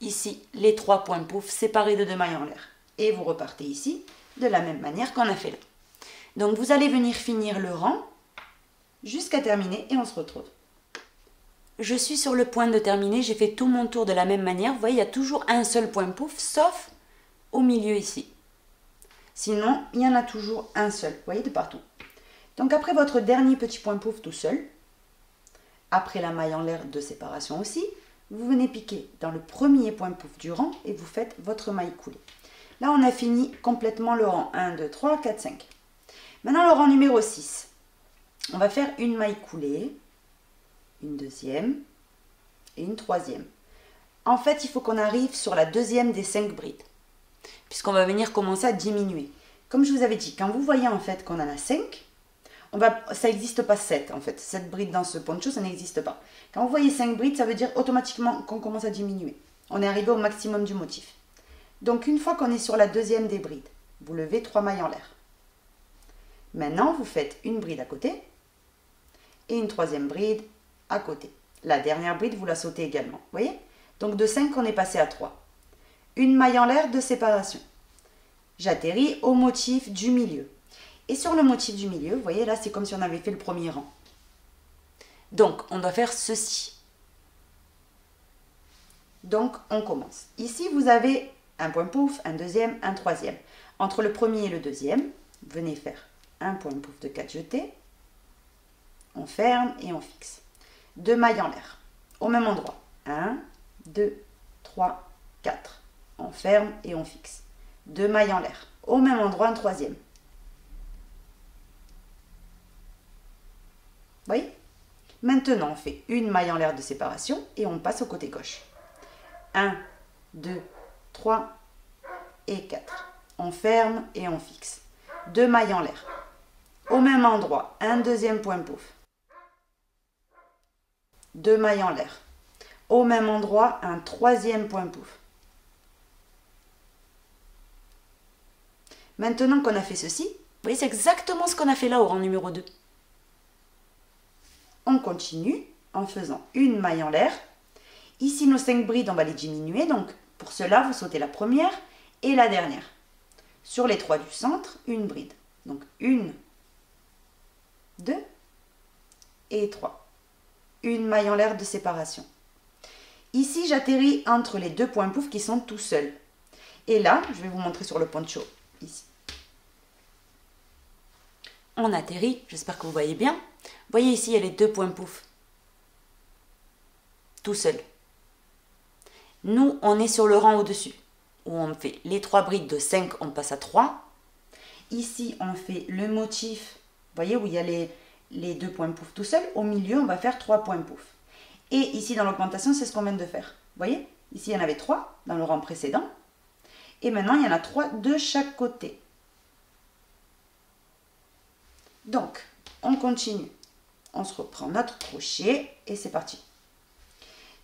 Ici, les 3 points pouf séparés de 2 mailles en l'air. Et vous repartez ici de la même manière qu'on a fait là. Donc vous allez venir finir le rang jusqu'à terminer et on se retrouve. Je suis sur le point de terminer, j'ai fait tout mon tour de la même manière. Vous voyez, il y a toujours un seul point pouf, sauf au milieu ici. Sinon, il y en a toujours un seul, vous voyez, de partout. Donc après votre dernier petit point pouf tout seul, après la maille en l'air de séparation aussi, vous venez piquer dans le premier point pouf du rang et vous faites votre maille coulée. Là, on a fini complètement le rang 1, 2, 3, 4, 5. Maintenant, le rang numéro 6. On va faire une maille coulée, une deuxième et une troisième. En fait, il faut qu'on arrive sur la deuxième des 5 brides, puisqu'on va venir commencer à diminuer. Comme je vous avais dit, quand vous voyez en fait qu'on en a 5, ça n'existe pas 7 en fait. 7 brides dans ce poncho, ça n'existe pas. Quand vous voyez 5 brides, ça veut dire automatiquement qu'on commence à diminuer. On est arrivé au maximum du motif. Donc une fois qu'on est sur la deuxième des brides, vous levez 3 mailles en l'air. Maintenant, vous faites une bride à côté. Et une troisième bride à côté. La dernière bride, vous la sautez également. Vous voyez? Donc de 5, on est passé à 3. Une maille en l'air de séparation. J'atterris au motif du milieu. Et sur le motif du milieu, vous voyez, là, c'est comme si on avait fait le premier rang. Donc, on doit faire ceci. Donc, on commence. Ici, vous avez un point pouf, un deuxième, un troisième. Entre le premier et le deuxième, venez faire un point pouf de 4 jetées. On ferme et on fixe. 2 mailles en l'air. Au même endroit. 1, 2, 3, 4. On ferme et on fixe. 2 mailles en l'air. Au même endroit, un troisième. Vous voyez? Maintenant, on fait une maille en l'air de séparation et on passe au côté gauche. 1, 2, 3 et 4. On ferme et on fixe. 2 mailles en l'air. Au même endroit, un deuxième point pouf. 2 mailles en l'air. Au même endroit, un troisième point pouf. Maintenant qu'on a fait ceci, vous voyez, c'est exactement ce qu'on a fait là au rang numéro 2. On continue en faisant une maille en l'air. Ici, nos 5 brides, on va les diminuer. Donc, pour cela, vous sautez la première et la dernière. Sur les 3 du centre, une bride. Donc, une, 2 et 3. Une maille en l'air de séparation. Ici, j'atterris entre les 2 points pouf qui sont tout seuls. Et là, je vais vous montrer sur le poncho, ici. On atterrit, j'espère que vous voyez bien. Vous voyez ici, il y a les deux points pouf. Tout seul. Nous, on est sur le rang au-dessus, où on fait les trois brides de 5, on passe à 3. Ici, on fait le motif, vous voyez, où il y a les deux points pouf tout seul. Au milieu, on va faire 3 points pouf. Et ici, dans l'augmentation, c'est ce qu'on vient de faire. Vous voyez, ici, il y en avait 3 dans le rang précédent. Et maintenant, il y en a 3 de chaque côté. Donc, on continue. On se reprend notre crochet et c'est parti.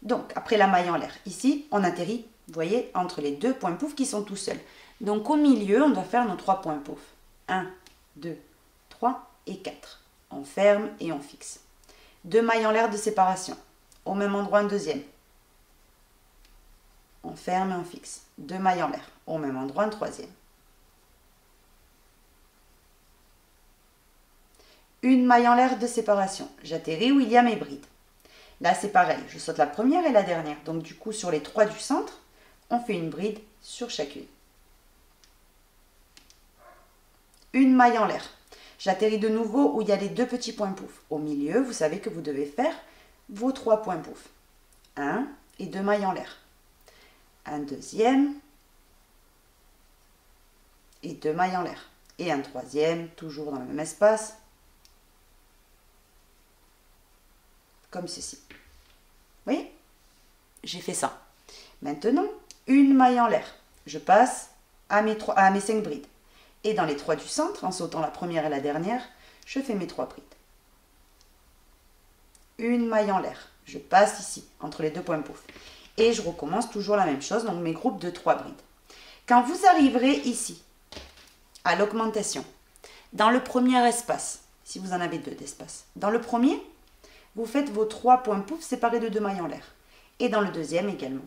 Donc, après la maille en l'air, ici, on atterrit, vous voyez, entre les deux points pouf qui sont tout seuls. Donc, au milieu, on doit faire nos 3 points pouf. 1, 2, 3 et 4. On ferme et on fixe. 2 mailles en l'air de séparation. Au même endroit, un deuxième. On ferme et on fixe. 2 mailles en l'air. Au même endroit, un troisième. Une maille en l'air de séparation. J'atterris où il y a mes brides. Là, c'est pareil. Je saute la première et la dernière. Donc, du coup, sur les 3 du centre, on fait une bride sur chacune. Une maille en l'air. J'atterris de nouveau où il y a les deux petits points pouf. Au milieu, vous savez que vous devez faire vos 3 points pouf. 1 et 2 mailles en l'air. Un deuxième et 2 mailles en l'air. Et un troisième, toujours dans le même espace. Comme ceci. Vous voyez? J'ai fait ça. Maintenant, une maille en l'air. Je passe à mes 5 brides. Et dans les 3 du centre, en sautant la première et la dernière, je fais mes 3 brides. Une maille en l'air. Je passe ici, entre les deux points pouf. Et je recommence toujours la même chose, donc mes groupes de 3 brides. Quand vous arriverez ici, à l'augmentation, dans le premier espace, si vous en avez 2 d'espace, dans le premier, vous faites vos 3 points pouf séparés de 2 mailles en l'air. Et dans le deuxième également.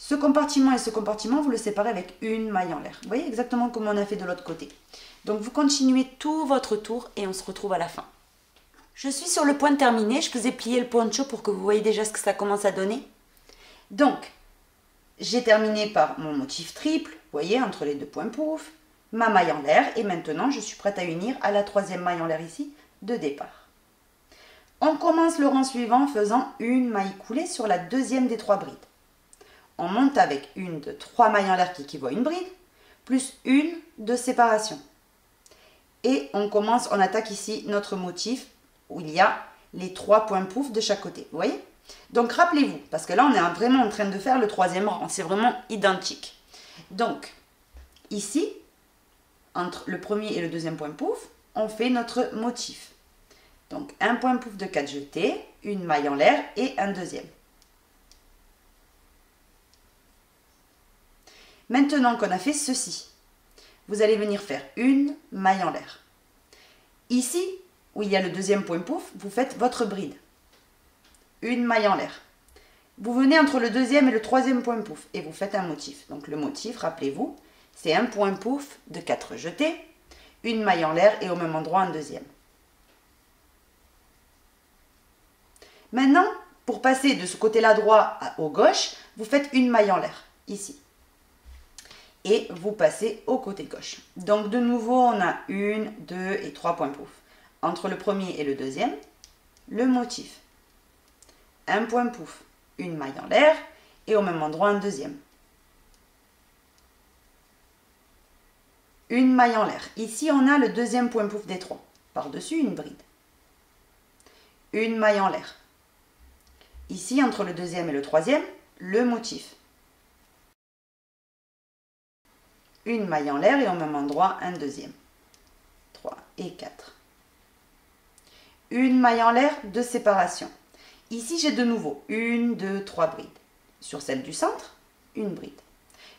Ce compartiment et ce compartiment, vous le séparez avec une maille en l'air. Vous voyez exactement comme on a fait de l'autre côté. Donc vous continuez tout votre tour et on se retrouve à la fin. Je suis sur le point de terminer. Je vous ai plié le poncho pour que vous voyez déjà ce que ça commence à donner. Donc, j'ai terminé par mon motif triple, vous voyez, entre les deux points pouf, ma maille en l'air, et maintenant je suis prête à unir à la 3e maille en l'air ici, de départ. On commence le rang suivant en faisant une maille coulée sur la 2e des 3 brides. On monte avec une de 3 mailles en l'air qui équivaut à une bride, plus une de séparation. Et on commence, on attaque ici notre motif où il y a les 3 points pouf de chaque côté, vous voyez? Donc, rappelez-vous, parce que là, on est vraiment en train de faire le 3e rang. C'est vraiment identique. Donc, ici, entre le premier et le 2e point pouf, on fait notre motif. Donc, un point pouf de 4 jetés, une maille en l'air et un deuxième. Maintenant qu'on a fait ceci, vous allez venir faire une maille en l'air. Ici, où il y a le 2e point pouf, vous faites votre bride. Une maille en l'air. Vous venez entre le 2e et le 3e point pouf et vous faites un motif. Donc le motif, rappelez-vous, c'est un point pouf de 4 jetés, une maille en l'air et au même endroit un deuxième. Maintenant, pour passer de ce côté-là droit au gauche, vous faites une maille en l'air, ici. Et vous passez au côté gauche. Donc de nouveau, on a 1, 2 et 3 points pouf. Entre le premier et le 2e, le motif. Un point pouf, une maille en l'air et au même endroit un deuxième. Une maille en l'air. Ici, on a le 2e point pouf des 3. Par-dessus, une bride. Une maille en l'air. Ici, entre le 2e et le 3e, le motif. Une maille en l'air et au même endroit un deuxième. 3 et 4. Une maille en l'air de séparation. Ici, j'ai de nouveau 1, 2, 3 brides. Sur celle du centre, une bride.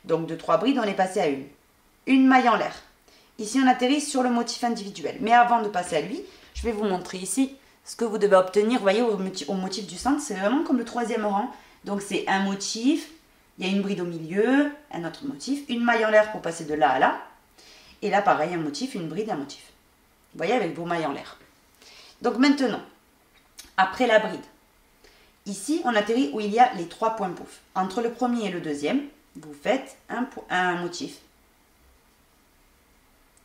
Donc, de 3 brides, on est passé à une. Une maille en l'air. Ici, on atterrit sur le motif individuel. Mais avant de passer à lui, je vais vous montrer ici ce que vous devez obtenir. Vous voyez, au motif du centre, c'est vraiment comme le 3e rang. Donc, c'est un motif, il y a une bride au milieu, un autre motif, une maille en l'air pour passer de là à là. Et là, pareil, un motif, une bride, un motif. Vous voyez, avec vos mailles en l'air. Donc, maintenant, après la bride, ici, on atterrit où il y a les 3 points pouf. Entre le premier et le 2e, vous faites un motif.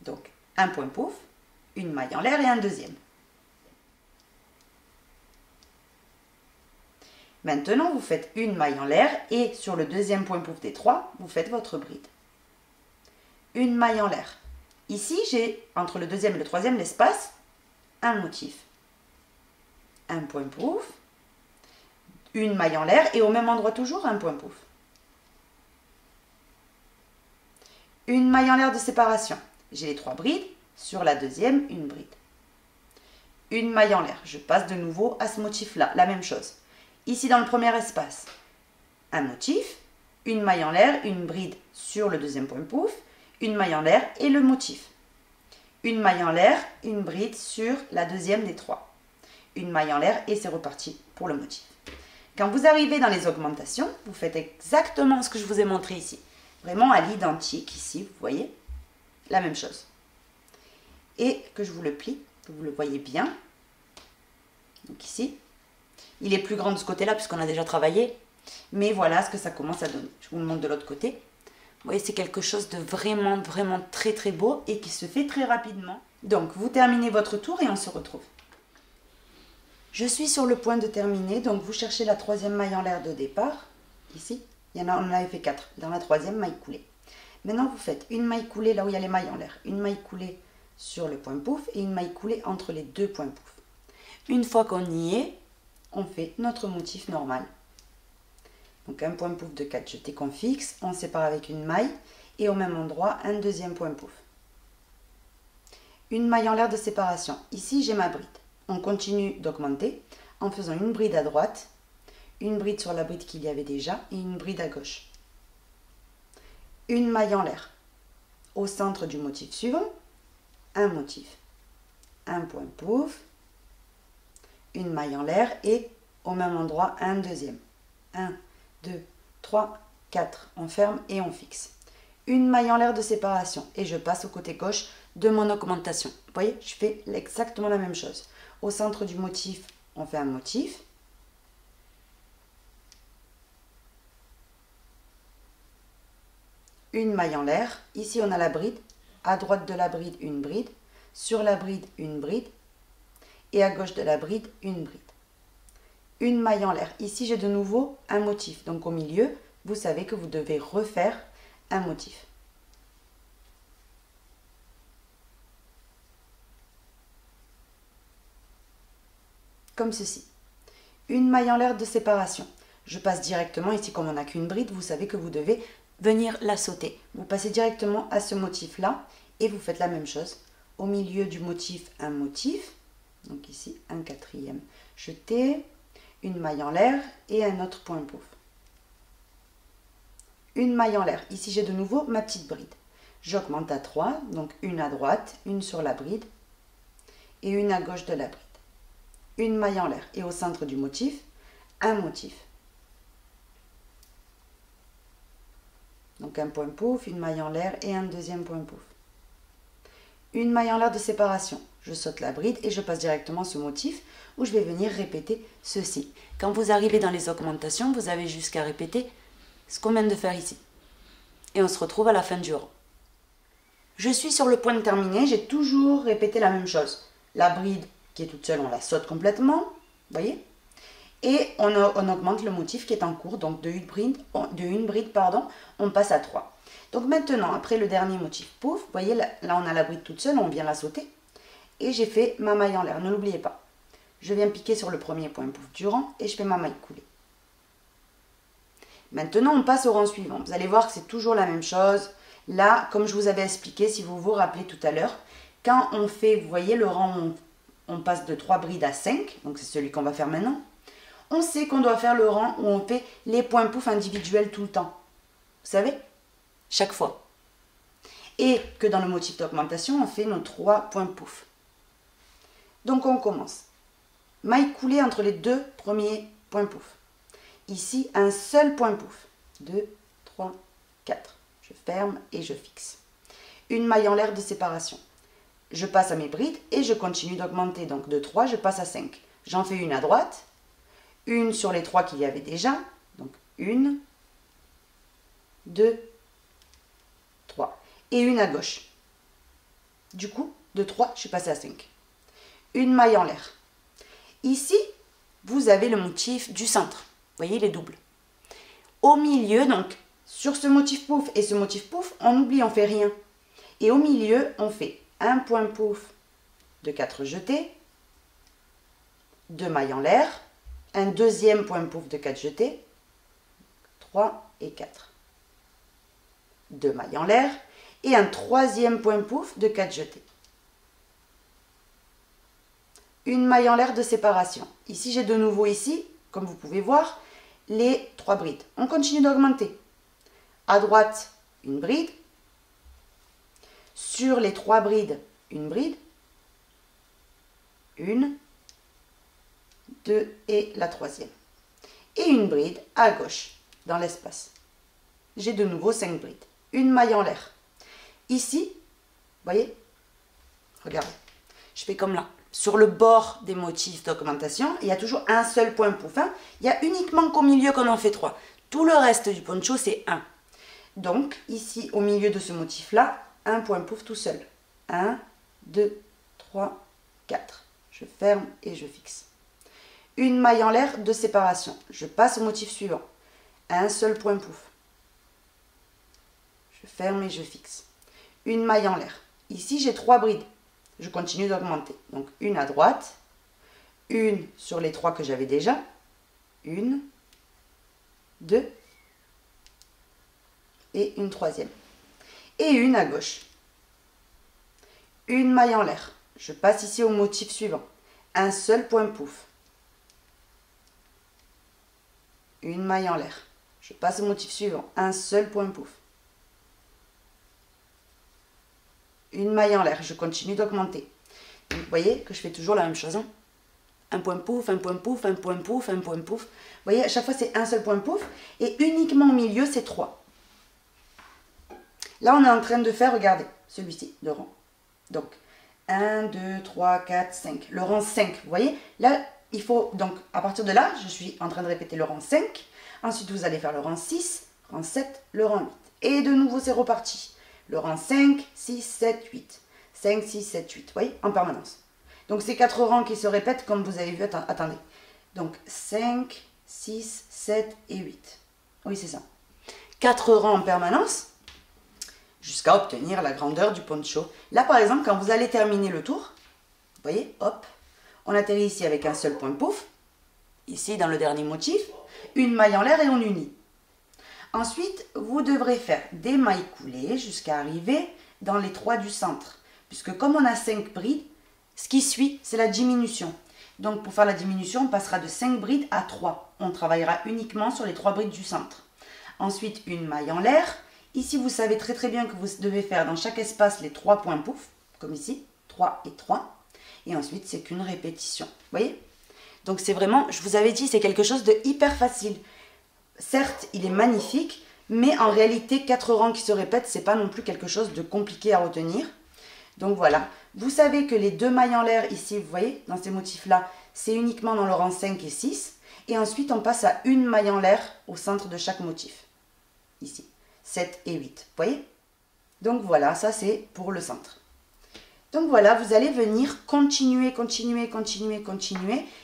Donc, un point pouf, une maille en l'air et un deuxième. Maintenant, vous faites une maille en l'air et sur le deuxième point pouf des trois, vous faites votre bride. Une maille en l'air. Ici, j'ai entre le deuxième et le troisième l'espace, un motif. Un point pouf, une maille en l'air et au même endroit toujours un point pouf. Une maille en l'air de séparation. J'ai les trois brides, sur la deuxième, une bride. Une maille en l'air. Je passe de nouveau à ce motif-là, la même chose. Ici dans le premier espace, un motif, une maille en l'air, une bride sur le deuxième point pouf, une maille en l'air et le motif. Une maille en l'air, une bride sur la deuxième des trois. Une maille en l'air et c'est reparti pour le motif. Quand vous arrivez dans les augmentations, vous faites exactement ce que je vous ai montré ici. Vraiment à l'identique ici, vous voyez, la même chose. Et que je vous le plie, que vous le voyez bien. Donc ici. Il est plus grand de ce côté-là puisqu'on a déjà travaillé. Mais voilà ce que ça commence à donner. Je vous le montre de l'autre côté. Vous voyez, c'est quelque chose de vraiment, vraiment très, très beau et qui se fait très rapidement. Donc, vous terminez votre tour et on se retrouve. Je suis sur le point de terminer. Donc, vous cherchez la troisième maille en l'air de départ. Ici, il y en a, on en avait fait 4. Dans la troisième, maille coulée. Maintenant, vous faites une maille coulée là où il y a les mailles en l'air. Une maille coulée sur le point pouf et une maille coulée entre les deux points pouf. Une fois qu'on y est, on fait notre motif normal. Donc un point pouf de 4 jetés qu'on fixe, on sépare avec une maille et au même endroit un deuxième point pouf. Une maille en l'air de séparation. Ici j'ai ma bride. On continue d'augmenter en faisant une bride à droite, une bride sur la bride qu'il y avait déjà et une bride à gauche. Une maille en l'air. Au centre du motif suivant, un motif. Un point pouf. Une maille en l'air et au même endroit un deuxième. 1, 2, 3, 4. On ferme et on fixe. Une maille en l'air de séparation et je passe au côté gauche de mon augmentation. Vous voyez, je fais exactement la même chose. Au centre du motif, on fait un motif. Une maille en l'air. Ici, on a la bride. À droite de la bride, une bride. Sur la bride, une bride. Et à gauche de la bride, une bride. Une maille en l'air. Ici, j'ai de nouveau un motif. Donc, au milieu, vous savez que vous devez refaire un motif. Comme ceci. Une maille en l'air de séparation. Je passe directement, ici, comme on n'a qu'une bride, vous savez que vous devez venir la sauter. Vous passez directement à ce motif-là et vous faites la même chose. Au milieu du motif, un motif. Donc ici, un quatrième jeté, une maille en l'air et un autre point pouf. Une maille en l'air. Ici, j'ai de nouveau ma petite bride. J'augmente à 3, donc une à droite, une sur la bride et une à gauche de la bride. Une maille en l'air et au centre du motif, un motif. Donc un point pouf, une maille en l'air et un deuxième point pouf. Une maille en l'air de séparation. Je saute la bride et je passe directement ce motif où je vais venir répéter ceci. Quand vous arrivez dans les augmentations, vous avez jusqu'à répéter ce qu'on vient de faire ici. Et on se retrouve à la fin du rang. Je suis sur le point de terminer, j'ai toujours répété la même chose. La bride qui est toute seule, on la saute complètement, vous voyez. Et on augmente le motif qui est en cours, donc de une bride, on passe à 3. Donc maintenant, après le dernier motif, pouf, vous voyez, là on a la bride toute seule, on vient la sauter. Et j'ai fait ma maille en l'air, ne l'oubliez pas. Je viens piquer sur le premier point pouf du rang et je fais ma maille coulée. Maintenant, on passe au rang suivant. Vous allez voir que c'est toujours la même chose. Là, comme je vous avais expliqué, si vous vous rappelez tout à l'heure, quand on fait, vous voyez, le rang, on passe de 3 brides à 5, donc c'est celui qu'on va faire maintenant. On sait qu'on doit faire le rang où on fait les points pouf individuels tout le temps. Vous savez, chaque fois. Et que dans le motif d'augmentation, on fait nos 3 points pouf. Donc on commence. Maille coulée entre les deux premiers points pouf. Ici, un seul point pouf. 2, 3, 4. Je ferme et je fixe. Une maille en l'air de séparation. Je passe à mes brides et je continue d'augmenter. Donc de 3, je passe à 5. J'en fais une à droite. Une sur les 3 qu'il y avait déjà. Donc une. 2, 3 et une à gauche. Du coup, de 3, je suis passée à 5. Une maille en l'air. Ici, vous avez le motif du cintre. Vous voyez, il est double. Au milieu, donc, sur ce motif pouf et ce motif pouf, on oublie, on fait rien. Et au milieu, on fait un point pouf de 4 jetés, 2 mailles en l'air, un deuxième point pouf de 4 jetés, 3 et 4. 2 mailles en l'air et un troisième point pouf de 4 jetés. Une maille en l'air de séparation. Ici, j'ai de nouveau ici, comme vous pouvez voir, les 3 brides. On continue d'augmenter. À droite, une bride. Sur les 3 brides, une bride. Une, deux et la troisième. Et une bride à gauche, dans l'espace. J'ai de nouveau 5 brides. Une maille en l'air. Ici, vous voyez, regardez, je fais comme là. Sur le bord des motifs d'augmentation, il y a toujours un seul point pouf. Hein. Il y a uniquement qu'au milieu qu'on en fait 3. Tout le reste du poncho, c'est 1. Donc, ici, au milieu de ce motif-là, un point pouf tout seul. 1, 2, 3, 4. Je ferme et je fixe. Une maille en l'air de séparation. Je passe au motif suivant. Un seul point pouf. Je ferme et je fixe. Une maille en l'air. Ici, j'ai 3 brides. Je continue d'augmenter. Donc, une à droite, une sur les 3 que j'avais déjà, une, deux, et une troisième. Et une à gauche. Une maille en l'air. Je passe ici au motif suivant. Un seul point pouf. Une maille en l'air. Je passe au motif suivant. Un seul point pouf. Une maille en l'air, je continue d'augmenter. Vous voyez que je fais toujours la même chose. Hein? Un point pouf, un point pouf, un point pouf, un point pouf. Vous voyez, à chaque fois, c'est un seul point pouf. Et uniquement au milieu, c'est 3. Là, on est en train de faire, regardez, celui-ci, le rond. Donc, 1, 2, 3, 4, 5. Le rond 5, vous voyez. Là, il faut, donc, à partir de là, je suis en train de répéter le rond 5. Ensuite, vous allez faire le rond 6, rond 7, le rond 8. Et de nouveau, c'est reparti. Le rang 5, 6, 7, 8. 5, 6, 7, 8. Vous voyez, en permanence. Donc, c'est 4 rangs qui se répètent comme vous avez vu. Attendez. Donc, 5, 6, 7 et 8. Oui, c'est ça. 4 rangs en permanence jusqu'à obtenir la grandeur du poncho. Là, par exemple, quand vous allez terminer le tour, vous voyez, hop, on atterrit ici avec un seul point pouf. Ici, dans le dernier motif, une maille en l'air et on unit. Ensuite, vous devrez faire des mailles coulées jusqu'à arriver dans les 3 du centre. Puisque comme on a 5 brides, ce qui suit, c'est la diminution. Donc, pour faire la diminution, on passera de 5 brides à 3. On travaillera uniquement sur les 3 brides du centre. Ensuite, une maille en l'air. Ici, vous savez très très bien que vous devez faire dans chaque espace les 3 points pouf, comme ici, 3 et 3. Et ensuite, c'est qu'une répétition. Vous voyez? Donc, c'est vraiment, je vous avais dit, c'est quelque chose de hyper facile. Certes, il est magnifique, mais en réalité, 4 rangs qui se répètent, c'est pas non plus quelque chose de compliqué à retenir. Donc voilà, vous savez que les 2 mailles en l'air ici, vous voyez, dans ces motifs-là, c'est uniquement dans le rang 5 et 6. Et ensuite, on passe à une maille en l'air au centre de chaque motif. Ici, 7 et 8, vous voyez? Donc voilà, ça c'est pour le centre. Donc voilà, vous allez venir continuer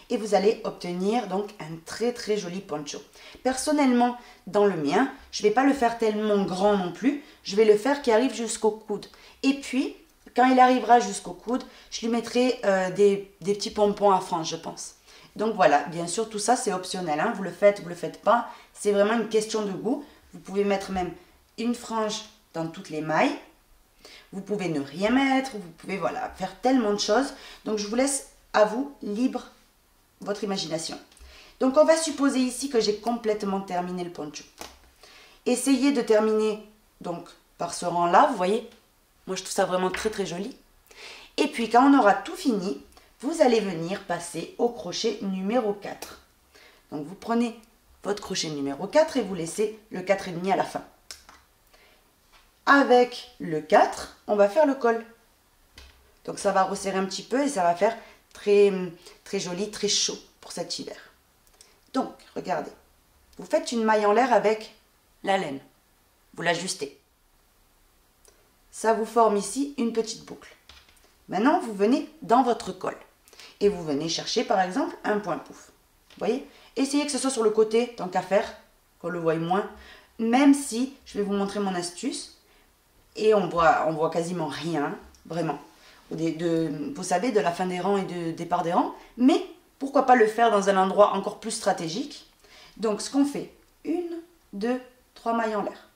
et vous allez obtenir donc un très très joli poncho. Personnellement, dans le mien, je ne vais pas le faire tellement grand non plus, je vais le faire qui arrive jusqu'au coude. Et puis, quand il arrivera jusqu'au coude, je lui mettrai des petits pompons à franges, je pense. Donc voilà, bien sûr, tout ça c'est optionnel, hein. Vous le faites, vous ne le faites pas, c'est vraiment une question de goût. Vous pouvez mettre même une frange dans toutes les mailles. Vous pouvez ne rien mettre, vous pouvez voilà, faire tellement de choses. Donc, je vous laisse à vous, libre, votre imagination. Donc, on va supposer ici que j'ai complètement terminé le poncho. Essayez de terminer donc par ce rang-là, vous voyez. Moi, je trouve ça vraiment très très joli. Et puis, quand on aura tout fini, vous allez venir passer au crochet numéro 4. Donc, vous prenez votre crochet numéro 4 et vous laissez le 4,5 à la fin. Avec le 4, on va faire le col. Donc ça va resserrer un petit peu et ça va faire très, très joli, très chaud pour cet hiver. Donc, regardez. Vous faites une maille en l'air avec la laine. vous l'ajustez. Ça vous forme ici une petite boucle. Maintenant, vous venez dans votre col et vous venez chercher par exemple un point pouf. Vous voyez? Essayez que ce soit sur le côté, tant qu'à faire, qu'on le voie moins. Même si, je vais vous montrer mon astuce, et on voit quasiment rien, vraiment, vous savez, de la fin des rangs et du départ des rangs, mais pourquoi pas le faire dans un endroit encore plus stratégique. Donc ce qu'on fait, 1, 2, 3 mailles en l'air.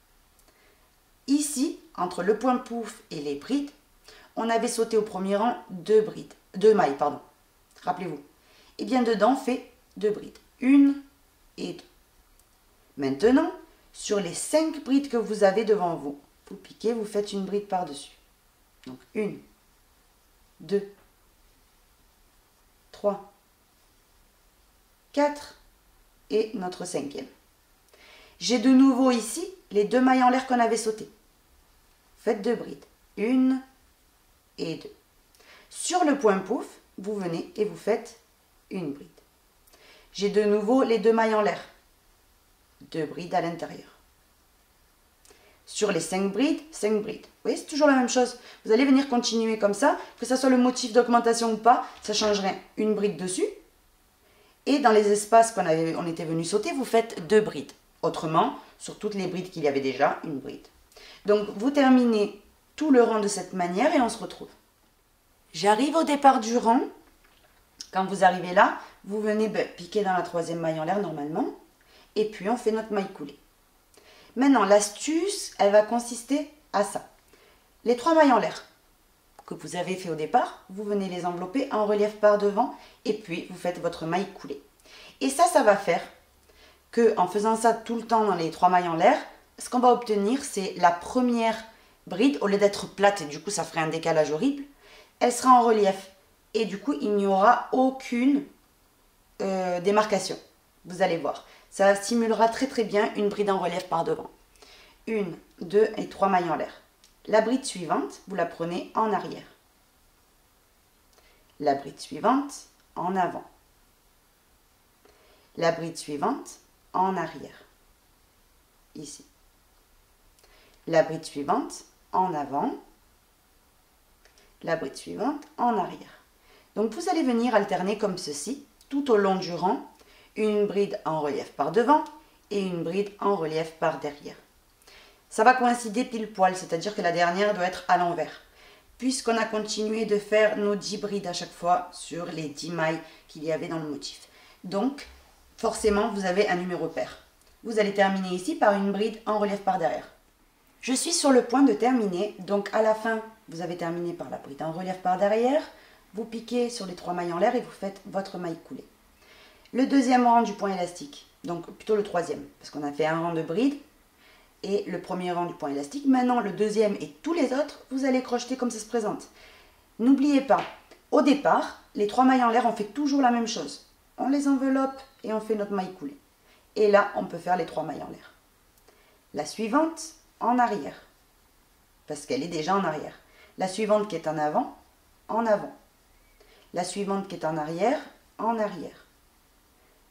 Ici, entre le point pouf et les brides, on avait sauté au premier rang 2 mailles, pardon. Rappelez-vous. Et bien dedans, on fait 2 brides. 1 et 2. Maintenant, sur les 5 brides que vous avez devant vous, vous piquez, vous faites une bride par-dessus. Donc 1, 2, 3, 4 et notre 5e. J'ai de nouveau ici les 2 mailles en l'air qu'on avait sautées. Faites 2 brides. 1 et 2. Sur le point pouf, vous venez et vous faites une bride. J'ai de nouveau les 2 mailles en l'air. 2 brides à l'intérieur. Sur les 5 brides, 5 brides. Vous voyez, c'est toujours la même chose. Vous allez venir continuer comme ça, que ce soit le motif d'augmentation ou pas, ça ne change rien. Une bride dessus. Et dans les espaces qu'on était venu sauter, vous faites 2 brides. Autrement, sur toutes les brides qu'il y avait déjà, une bride. Donc, vous terminez tout le rang de cette manière et on se retrouve. J'arrive au départ du rang. Quand vous arrivez là, vous venez piquer dans la 3e maille en l'air normalement. Et puis, on fait notre maille coulée. Maintenant, l'astuce, elle va consister à ça. Les 3 mailles en l'air que vous avez fait au départ, vous venez les envelopper en relief par devant et puis vous faites votre maille coulée. Et ça, ça va faire que, en faisant ça tout le temps dans les 3 mailles en l'air, ce qu'on va obtenir, c'est la première bride, au lieu d'être plate, et du coup, ça ferait un décalage horrible, elle sera en relief. Et du coup, il n'y aura aucune démarcation. Vous allez voir. Ça simulera très très bien une bride en relief par devant. 1, 2 et 3 mailles en l'air. La bride suivante, vous la prenez en arrière. La bride suivante, en avant. La bride suivante, en arrière. Ici. La bride suivante, en avant. La bride suivante, en arrière. Donc vous allez venir alterner comme ceci, tout au long du rang, une bride en relief par devant et une bride en relief par derrière. Ça va coïncider pile poil, c'est-à-dire que la dernière doit être à l'envers. Puisqu'on a continué de faire nos 10 brides à chaque fois sur les 10 mailles qu'il y avait dans le motif. Donc, forcément, vous avez un numéro pair. Vous allez terminer ici par une bride en relief par derrière. Je suis sur le point de terminer, donc à la fin, vous avez terminé par la bride en relief par derrière. Vous piquez sur les 3 mailles en l'air et vous faites votre maille coulée. Le deuxième rang du point élastique, donc plutôt le troisième, parce qu'on a fait un rang de bride et le premier rang du point élastique. Maintenant, le deuxième et tous les autres, vous allez crocheter comme ça se présente. N'oubliez pas, au départ, les 3 mailles en l'air, on fait toujours la même chose. On les enveloppe et on fait notre maille coulée. Et là, on peut faire les 3 mailles en l'air. La suivante, en arrière, parce qu'elle est déjà en arrière. La suivante qui est en avant, en avant. La suivante qui est en arrière, en arrière.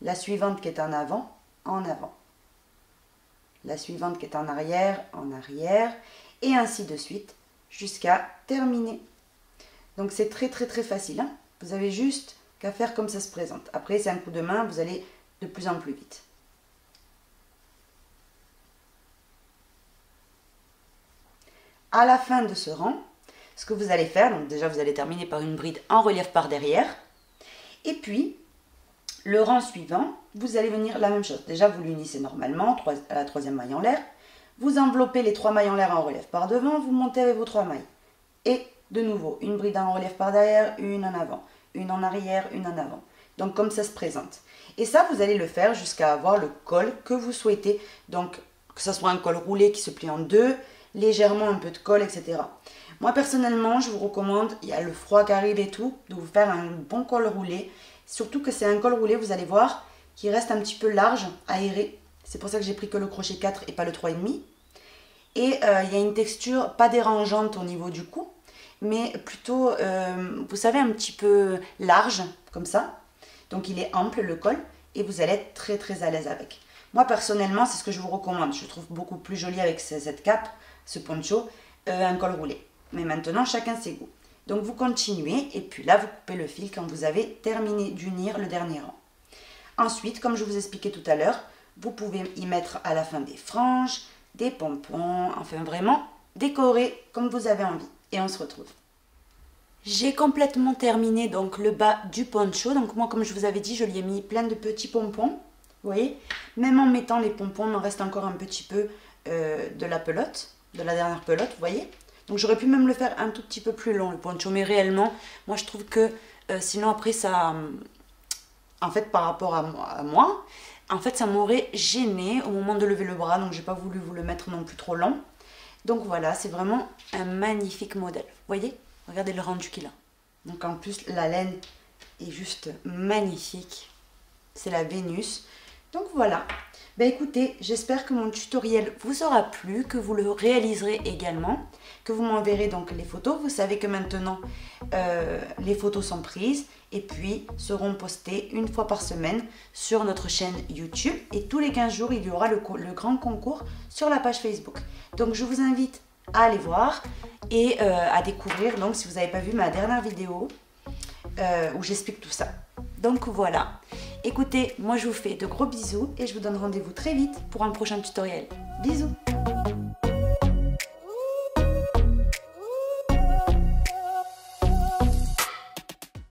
La suivante qui est en avant, en avant. La suivante qui est en arrière, et ainsi de suite, jusqu'à terminer. Donc c'est très très très facile, hein? Vous avez juste qu'à faire comme ça se présente. Après, c'est un coup de main, vous allez de plus en plus vite. À la fin de ce rang, ce que vous allez faire, donc déjà vous allez terminer par une bride en relief par derrière, et puis, le rang suivant, vous allez venir la même chose. Déjà, vous l'unissez normalement à la 3e maille en l'air. Vous enveloppez les 3 mailles en l'air en relief par devant. Vous montez avec vos 3 mailles. Et de nouveau, une bride en relief par derrière, une en avant. Une en arrière, une en avant. Donc, comme ça se présente. Et ça, vous allez le faire jusqu'à avoir le col que vous souhaitez. Donc, que ce soit un col roulé qui se plie en deux, légèrement un peu de col, etc. Moi, personnellement, je vous recommande, il y a le froid qui arrive et tout, de vous faire un bon col roulé. Surtout que c'est un col roulé, vous allez voir, qui reste un petit peu large, aéré. C'est pour ça que j'ai pris que le crochet 4 et pas le 3,5. Et il y a une texture pas dérangeante au niveau du cou, mais plutôt, vous savez, un petit peu large, comme ça. Donc il est ample le col et vous allez être très très à l'aise avec. Moi personnellement, c'est ce que je vous recommande. Je trouve beaucoup plus joli avec cette cape, ce poncho, un col roulé. Mais maintenant, chacun ses goûts. Donc vous continuez et puis là, vous coupez le fil quand vous avez terminé d'unir le dernier rang. Ensuite, comme je vous expliquais tout à l'heure, vous pouvez y mettre à la fin des franges, des pompons, enfin vraiment décorer comme vous avez envie. Et on se retrouve. J'ai complètement terminé donc le bas du poncho. Donc moi, comme je vous avais dit, je lui ai mis plein de petits pompons. Vous voyez, même en mettant les pompons, il en reste encore un petit peu de la pelote, de la dernière pelote, vous voyez. Donc j'aurais pu même le faire un tout petit peu plus long, le poncho. Mais réellement, moi je trouve que sinon après ça... En fait, par rapport à moi, en fait ça m'aurait gêné au moment de lever le bras. Donc j'ai pas voulu vous le mettre non plus trop long. Donc voilà, c'est vraiment un magnifique modèle. Vous voyez, regardez le rendu qu'il a. Donc en plus, la laine est juste magnifique. C'est la Vénus. Donc voilà, ben écoutez, j'espère que mon tutoriel vous aura plu, que vous le réaliserez également, que vous m'enverrez donc les photos. Vous savez que maintenant, les photos sont prises et puis seront postées une fois par semaine sur notre chaîne YouTube. Et tous les 15 jours, il y aura le grand concours sur la page Facebook. Donc je vous invite à aller voir et à découvrir, donc si vous n'avez pas vu ma dernière vidéo où j'explique tout ça. Donc voilà. Écoutez, moi je vous fais de gros bisous et je vous donne rendez-vous très vite pour un prochain tutoriel. Bisous!